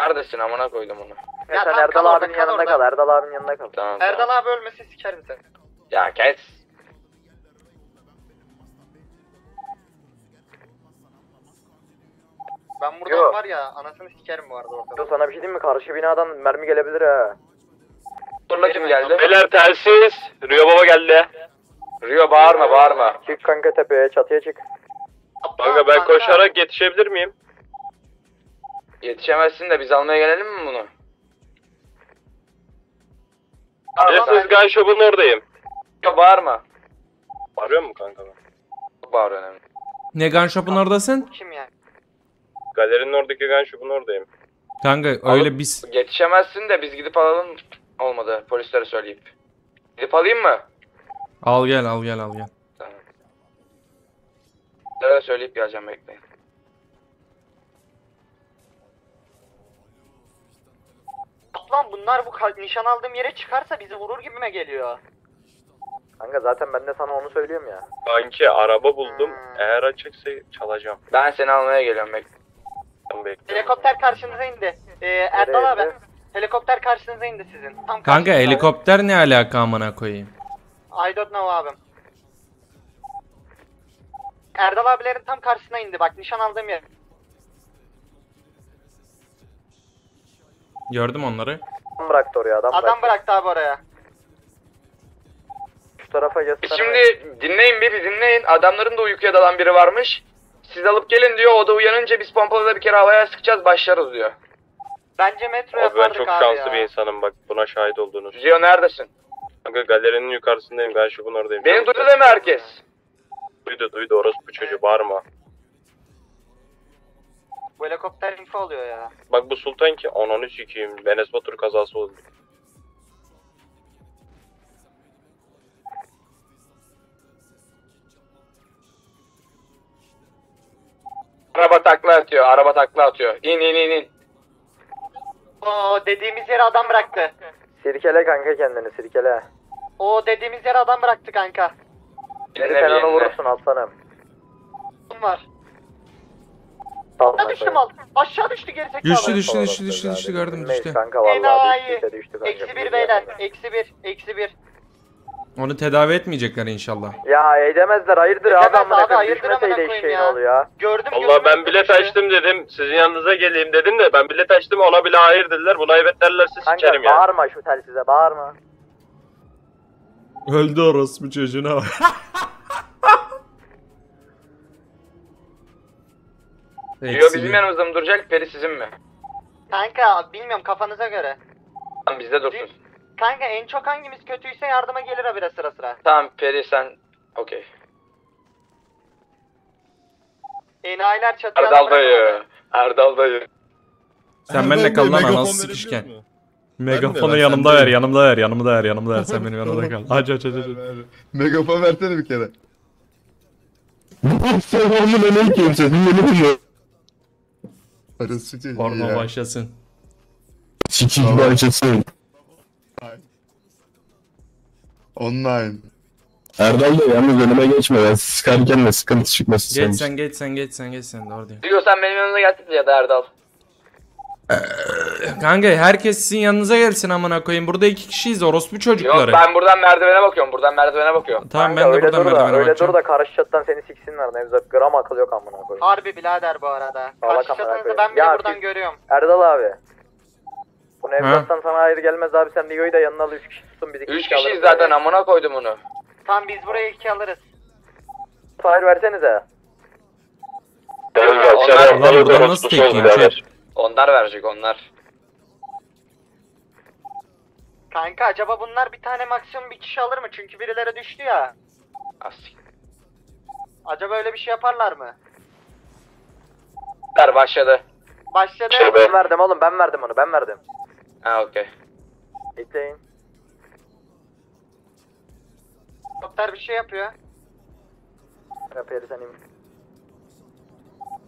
Neredesin amına koydum onu. Ya, ya sen Erdal kal abinin orada, yanında kal, kal. Erdal abinin yanında kal. Tamam, Erdal tamam abi ölmesi sikerim seni. Ya kes. Ben buradan var ya anasını sikerim bu arada ortada. Sana bir şey diyeyim mi? Karşı binadan mermi gelebilir ha. Turla kim geldi? Beyler telsiz. Rio baba geldi. Rio bağırma bağırma. Çık kanka tepeye, çatıya çık. Kanka ben koşarak yetişebilir miyim? Yetişemezsin de biz almaya gelelim mi bunu? Telsiz Gun Shop'un oradayım. Rio bağırma. Bağırıyor mu kanka? Çok bağırıyor önemli. Ne Gun Shop'un oradasın? Kim yani? Galerinin oradaki gun shop'un oradayım. Kanka öyle alıp, biz... Yetişemezsin de biz gidip alalım. Olmadı polislere söyleyip. Gidip alayım mı? Al gel al gel al gel. Tamam. Polislere söyleyip geleceğim, bekleyin. Lan bunlar bu nişan aldığım yere çıkarsa bizi vurur gibime geliyor. Kanka zaten ben de sana onu söylüyorum ya. Kanki araba buldum. Hmm. Eğer açıksa çalacağım. Ben seni almaya geliyorum, bekle. Helikopter karşınıza indi. Ee, Erdal abi. Helikopter karşınıza indi sizin. Tam karşınıza. Kanka helikopter ne alaka amına koyayım? I don't know abim. Erdal abilerin tam karşısına indi. Bak nişan aldığım yer. Gördüm onları. Adam bıraktı oraya adam. Adam bıraktı, bıraktı abi oraya. Şu tarafa göster. Şimdi dinleyin bir, bir dinleyin. Adamların da uykuya dalan biri varmış. Siz alıp gelin diyor. O da uyanınca biz pompalı da bir kere havaya sıkacağız, başlarız diyor. Bence metro abi yapardık abi. Ben çok şanslı ya. Bir insanım bak, buna şahit olduğunuz. Ziyo neredesin? Kanka galerinin yukarısındayım. Ben şu bunun oradayım. Beni duydu değil mi herkes? Duydu duydu orospu çocuğu, bağırma. Bu helikopter info alıyor ya. Bak bu Sultan ki ananı sikeyim. Enes Batur kazası oldu. Araba takla atıyor. Araba takla atıyor. İn in in in. Oo dediğimiz yere adam bıraktı. Sirkele kanka kendini sirkele. Oo dediğimiz yere adam bıraktı kanka. Seni sen onu vurursun aslanım. Var. Aşağı düştü mal. Aşağı düştü gerizekalı. Düştü düştü düştü düştü düştü gördüm düştü. Kanka vallahi düştü düştü. Eksi bir beyler. Eksi bir. Eksi bir. Onu tedavi etmeyecekler inşallah. Ya edemezler hayırdır adamın efendim düşmeseyle işin oluyor. Gördüm gördüm. Valla ben bilet açtım dedim. Sizin yanınıza geleyim dedim de ben bilet açtım ona bile hayır dediler. Buna evet derlerse sikerim ya. Kanka bağırma şu telsize bağırma. Öldü orospu çocuğuna. Yo bizim yanımızda mı duracak, Peri sizin mi? Kanka bilmiyorum, kafanıza göre. Tamam bizde dursun. Kanka en çok hangimiz kötüyse yardıma gelir abi sıra sıra. Tamam Peri sen okey. Enayiler çatıya... Erdal dayı, Erdal dayı. Sen benimle kal lan anasını sikişken. Megafonu yanımda ver, yanımda ver, yanımda ver, yanımda ver. Sen benim yanımda kal. Aç aç aç aç. Megafon versene bir kere. Sen onun önemi kimsenin önemi yok. Porno başlasın. Çiçek başlasın. Online. Erdal da yalnız önüme geçme ben sıkarken de sıkıntı çıkmasın. Geç sen geç sen geç sen geç sen doğru diyor. Diyorsan benim yanımıza gelsin ya da Erdal. Kanka herkes sizin yanınıza gelsin amına koyayım. Burada iki kişiyiz orospu çocukları. Yok ben buradan merdivene bakıyorum. Buradan merdivene bakıyorum. Tamam kanka, ben de buradan merdivene bakıyorum. Öyle dur da karşı çattan seni siksinler. Nevzat gram akıl yok amına koyayım. Harbi birader bu arada. Karşı çatınızı ben bile ya, buradan siz... görüyorum. Erdal abi. Bu Nevzat'tan sana hayır gelmez abi. Sen Ligo'yu da yanına al, üç kişi tutun. Biz iki üç kişi kişiyiz zaten yani. Amına koydum onu. Tam biz buraya iki alırız. Hayır versenize. Onlar, onlar, onlar buradan nasıl tekleyecek? Onlar verecek onlar. Kanka acaba bunlar bir tane maksimum bir kişi alır mı? Çünkü birilere düştü ya. Asik. Acaba öyle bir şey yaparlar mı? Ver başladı. Başladı. Şey ben verdim oğlum ben verdim onu ben verdim. Ha okey. Bekleyin. Doktor bir şey yapıyor. Raperi sen in.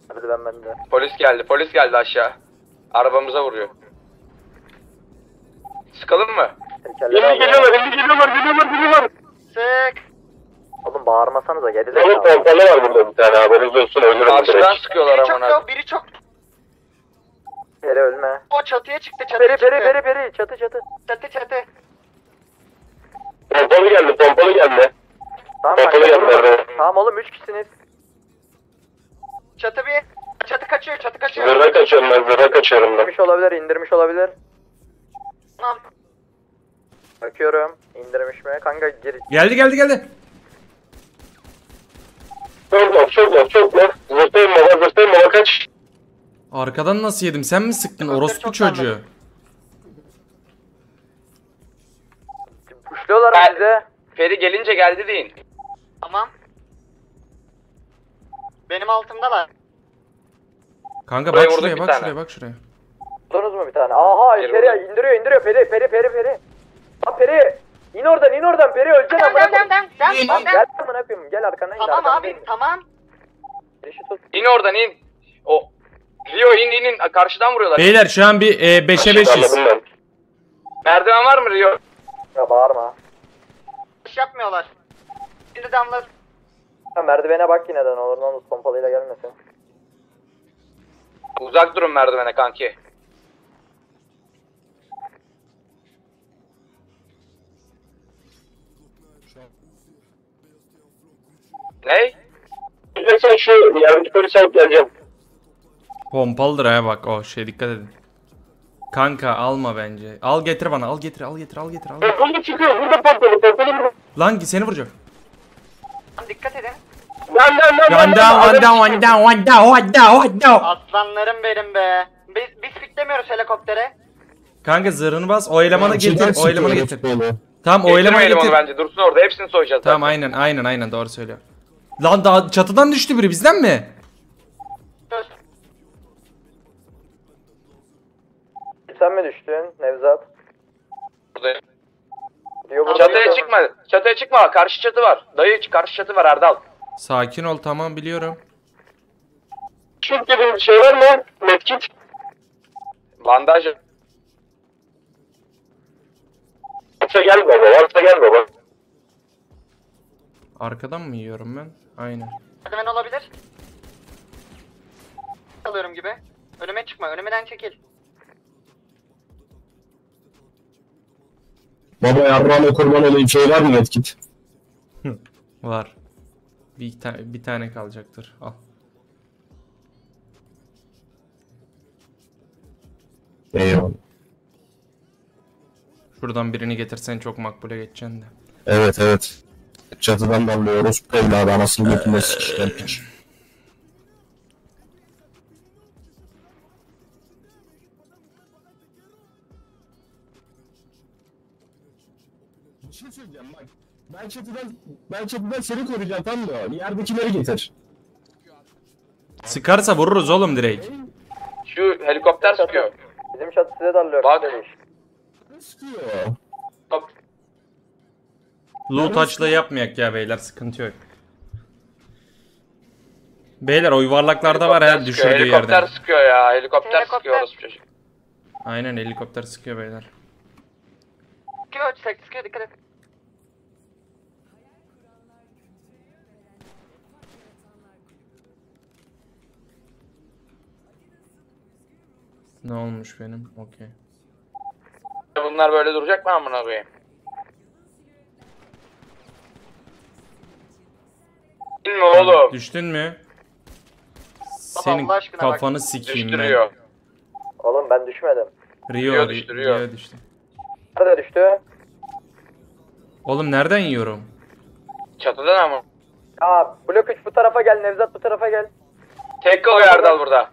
Hadi ben bende. Polis geldi, polis geldi aşağı. Arabamıza vuruyor. Sıkalım mı? Geliyorlar, geliyorlar, geliyorlar, geliyorlar, geliyorlar. Sık. Oğlum bağırmasanıza gelirler. Oğlum pompalı var burada bir tane haberiniz olsun. Ölürüm direkt. Karşıdan sıkıyorlar aman abi. Biri çok... Peri ölme. O çatıya çıktı, çatıya peri, çıktı. Peri, peri, peri, çatı, çatı. Çatı, çatı. Pompalı geldi, pompalı geldi. Tamam, pompalı geldi. Tamam oğlum üç kişisiniz. Çatı bir, çatı kaçıyor, çatı kaçıyor. Zırha kaçıyorum ben, zırha kaçıyorum ben. İndirmiş olabilir, indirmiş olabilir. Tamam. Bakıyorum, indirmiş mi? Kanka gir. Geldi, geldi, geldi. Çok laf, çok laf, çok laf. Zırhtayım baba, zırhtayım baba, kaç. Arkadan nasıl yedim, sen mi sıktın orospu çocuğu? Puşluyorlar ben, bize. Feri gelince geldi deyin. Tamam. Benim altımdalar. Kanka buraya bak şuraya bak, şuraya bak şuraya bak şuraya. Vurdunuz mu bir tane? Aha Peri, Peri indiriyor indiriyor Peri Peri Peri Peri. Lan Peri in oradan in oradan Peri öleceksin amına koyayım. Tamam tamam gel amına koyayım gel arkana in. Tamam abi tamam. İn oradan in. O Rio in in in karşıdan vuruyorlar. Beyler şu an bir beşe beşiz. Merdiven var mı Rio? Ya bağırma. Hiç yapmıyorlar. Şimdi damlar. Merdivene bak yine de ne olur ne olur pompalıyla gelmesin. Uzak durun merdivene kanki. Ney? Sen şu yardımcı polise alıp geleceğim. Pompalıdır ha bak o şey dikkat edin. Kanka alma bence. Al getir bana al getir al getir al getir al getir. Burada çıkıyor burada pompalı pompalı. Lan seni vuracak. Dikkat edin. Lan lan lan lan lan lan lan lan lan lan. Aslanlarım benim be. Biz, biz fitlemiyoruz helikoptere. Kanka zırhını bas o elemanı getir o elemanı getir. Tamam o elemanı getir. Bence dursun orada hepsini soyacağız. Tamam aynen aynen aynen doğru söylüyor. Lan daha çatıdan düştü biri bizden mi? Sen mi düştün Nevzat? Buradayım. Çatıya çıkma, çatıya çıkma. Karşı çatı var. Dayı karşı çatı var Erdal. Sakin ol tamam biliyorum. Çok dediğim bir şey var mı? Medkit. Bandaj. Varsa gel baba, varsa gel baba. Arkadan mı yiyorum ben? Aynen. Hemen olabilir. Alıyorum gibi. Önüme çıkma, önümden çekil. Baba yarrağına kurban olayım şey var mı medkit? Var. Bir, ta bir tane kalacaktır. Al. Eyvallah. Şuradan birini getirsen çok makbule geçeceksin de. Evet evet. Çatıdan damlıyoruz. Evladı anasını götürme sikişten piç. Bir şey söyleyeceğim bak, ben çatıdan, ben çatıdan seni koruyacağım tam da yerdekileri getir. Sıkarsa vururuz oğlum direkt. Şu helikopter çatı, sıkıyor. Bizim çatı size darlıyor. Bak. Sıkıyor. Top. Loot açla yapmayak ya beyler sıkıntı yok. Beyler o yuvarlaklarda helikopter var her düşürdüğü helikopter yerden. Helikopter sıkıyor ya helikopter, helikopter sıkıyor orası çocuk. Aynen helikopter sıkıyor beyler. Sıkıyor dikkat et. Ne olmuş benim? Okey. Bunlar böyle duracak mı amına koyayım? Düştün mü oğlum? Düştün mü? Senin kafanı sikeyim ben. Oğlum ben düşmedim. Rio, Rio düştü. Rio. Rio düştü. Nerede düştü? Oğlum nereden yiyorum? Çatıdan ama. Aa blok üç bu tarafa gel Nevzat bu tarafa gel. Tek kalıyor Erdal burada.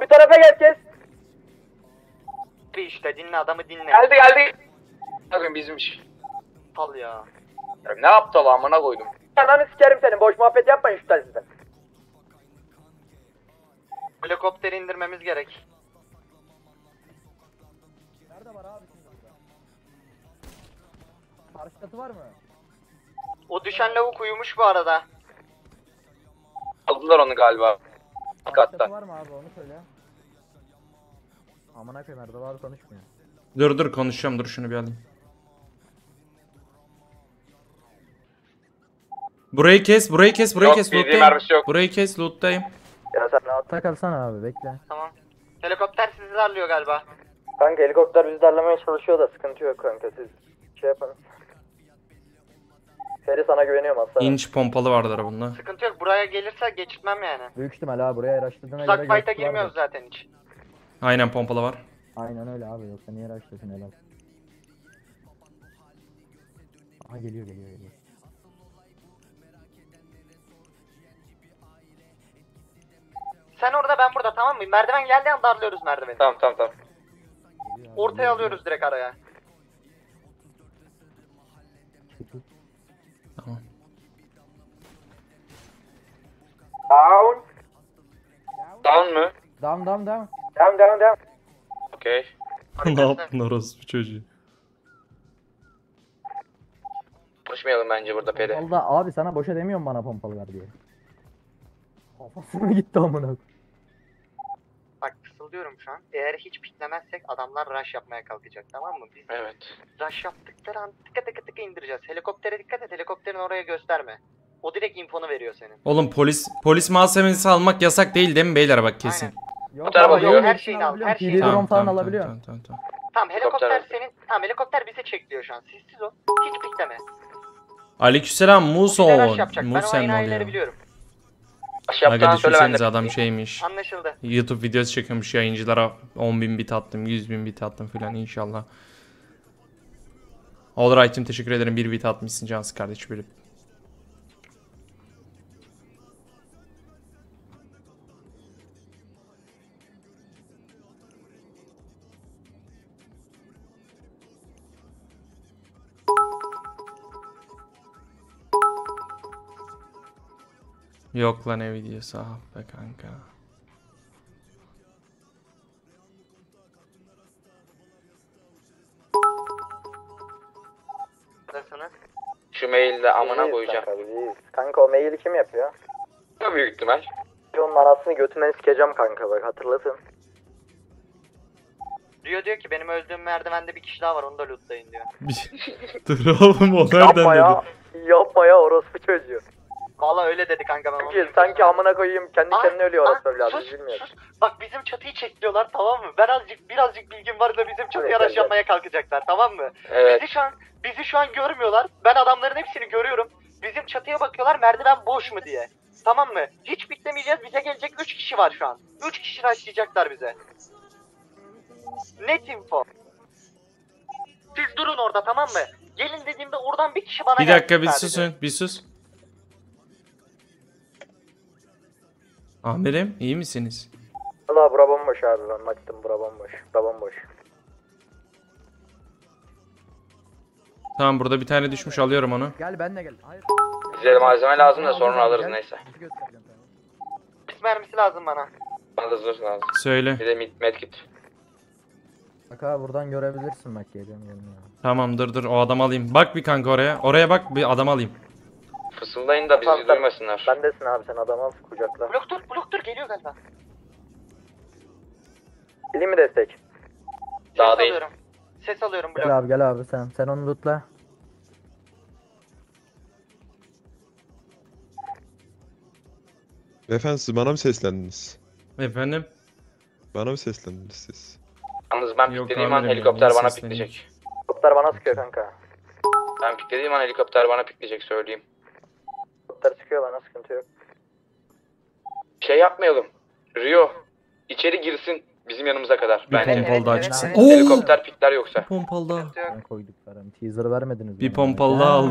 Bir tarafa gel kes. İşte dinle adamı dinle. Geldi geldi. Bakın bizmiş. Al ya. Ya ne aptal amına koydum. Ananı sikerim senin boş muhabbet yapmayın şu tarzda. Helikopteri indirmemiz gerek. Nerede var abi? Karşı var mı? O düşen lavuk uyumuş bu arada. Aldılar onu galiba. Kattan. Var mı abi onu söyle. Amına koyayım Erdal abi konuşmuyor. Dur dur konuşacağım dur şunu bir alayım. Burayı kes burayı kes burayı yok, kes loot'tayım. Burayı kes loot'tayım. Ya sen rahatta kalsana abi bekle. Tamam. Helikopter sizi darlıyor galiba. Kanka helikopter bizi darlamaya çalışıyor da sıkıntı yok kanka siz şey yapalım. Seri sana güveniyorum aslında. İnç pompalı vardır bunda. Sıkıntı yok buraya gelirse geçirtmem yani. Büyük ihtimal abi buraya araştırdığına göre uzak fight'a girmiyoruz zaten hiç. Aynen pompalı var. Aynen öyle abi yoksa niye araştırdın helal. Aha geliyor geliyor geliyor. Sen orada ben burada tamam mı? Merdiven geldiği an darlıyoruz merdiveni. Tamam tamam tamam. Ortaya alıyoruz direkt araya. Tamam. Down. Down mı? Dam dam dam. Dam dam dam. Okey. Ne yaptın orası bu çocuğu? Konuşmayalım bence burada peri. Valla abi sana boşa demiyorum bana pompalı ver diye. Kafasına gitti amına. Bak kısılıyorum şu an. Eğer hiç piklemezsek adamlar rush yapmaya kalkacak, tamam mı? Biz evet. Rush yaptıkları an tıka tıka tıka indireceğiz. Helikoptere dikkat et, helikopterin oraya gösterme. O direkt infonu veriyor senin. Oğlum polis polis malzemesi almak yasak değil değil mi beyler, bak kesin. Aynen. Bu tarafa bakıyor. Her şeyini al, her şeyini al. Tamam, tamam, alabiliyor. Tamam, tamam, tamam. Tamam helikopter senin. Tamam helikopter bizi çekliyor şu an. Sessiz ol. Hiç pikleme. Aleykümselam Muson. Muson ne oluyor? Aga düşünsenize adam şeymiş. Anlaşıldı. YouTube videosu çekiyormuş yayıncılara. on bin bit attım, yüz bin bit attım filan inşallah. Alright'im teşekkür ederim. bir bit atmışsın Cansı kardeş biri. Yok lan evi diye sahip be kanka. Nasılsınız? Şu mailde amına koyacağım. Kanka o maili kim yapıyor? Çok büyük ihtimal. Onun arasını götünden sikeceğim kanka, bak hatırlatın. Diyor diyor ki benim öldüğüm merdivende bir kişi daha var, onu da lootlayın diyor. Dur oğlum o nereden yapma ya, dedi? Yapma ya orospu çocuğu. Valla öyle dedi kanka, ben çünkü sanki amına koyayım kendi aa, kendine ölüyor orası böyle abi, bilmiyorum. Bak bizim çatıyı çekliyorlar, tamam mı? Ben azıcık birazcık bilgim var da bizim çatıya evet, araç yapmaya kalkacaklar, tamam mı? Evet. Bizi şu an bizi şu an görmüyorlar. Ben adamların hepsini görüyorum. Bizim çatıya bakıyorlar merdiven boş mu diye. Tamam mı? Hiç bitlemeyeceğiz, bize gelecek üç kişi var şu an. üç kişi açlayacaklar bize. Net info. Siz durun orada, tamam mı? Gelin dediğimde oradan bir kişi bana bir dakika bir sadece. Susun bir sus. Amirim iyi misiniz? Valla bura bomboş abi, ben açtım bura bomboş. Bura bomboş. Tamam burada bir tane düşmüş, alıyorum onu. Gel benle gel. Hayır. Bize malzeme lazım da sonra alırız gel. Neyse. Kit mermisi lazım bana. Bana da zırh lazım. Söyle. Bir de medkit. Bak abi buradan görebilirsin bak yedim yedim ya. Tamam dur dur o adam alayım. Bak bir kanka oraya. Oraya bak bir adam alayım. Fısıldayın da bizi tamam, duymasınlar. Bendesin abi sen adamı al kucakla. Blok dur, blok dur geliyor galiba. Geleyim mi destek? Daha değil. Alıyorum. Ses alıyorum blok. Gel abi gel abi sen. Sen onu lootla. Efendim siz bana mı seslendiniz? Efendim? Bana mı seslendiniz siz? Yalnız ben piklediğim an helikopter bana pikleyecek. Helikopter bana sıkıyor kanka. Ben piklediğim an helikopter bana pikleyecek söyleyeyim. Çıkıyor bana, sıkıntı yok. Şey yapmayalım. Rio içeri girsin bizim yanımıza kadar. Bir ben pompal daha çıksın. Helikopter pikler yoksa. Pompal daha. Ben koyduk param. Teaser vermediniz. Bir pompal daha al.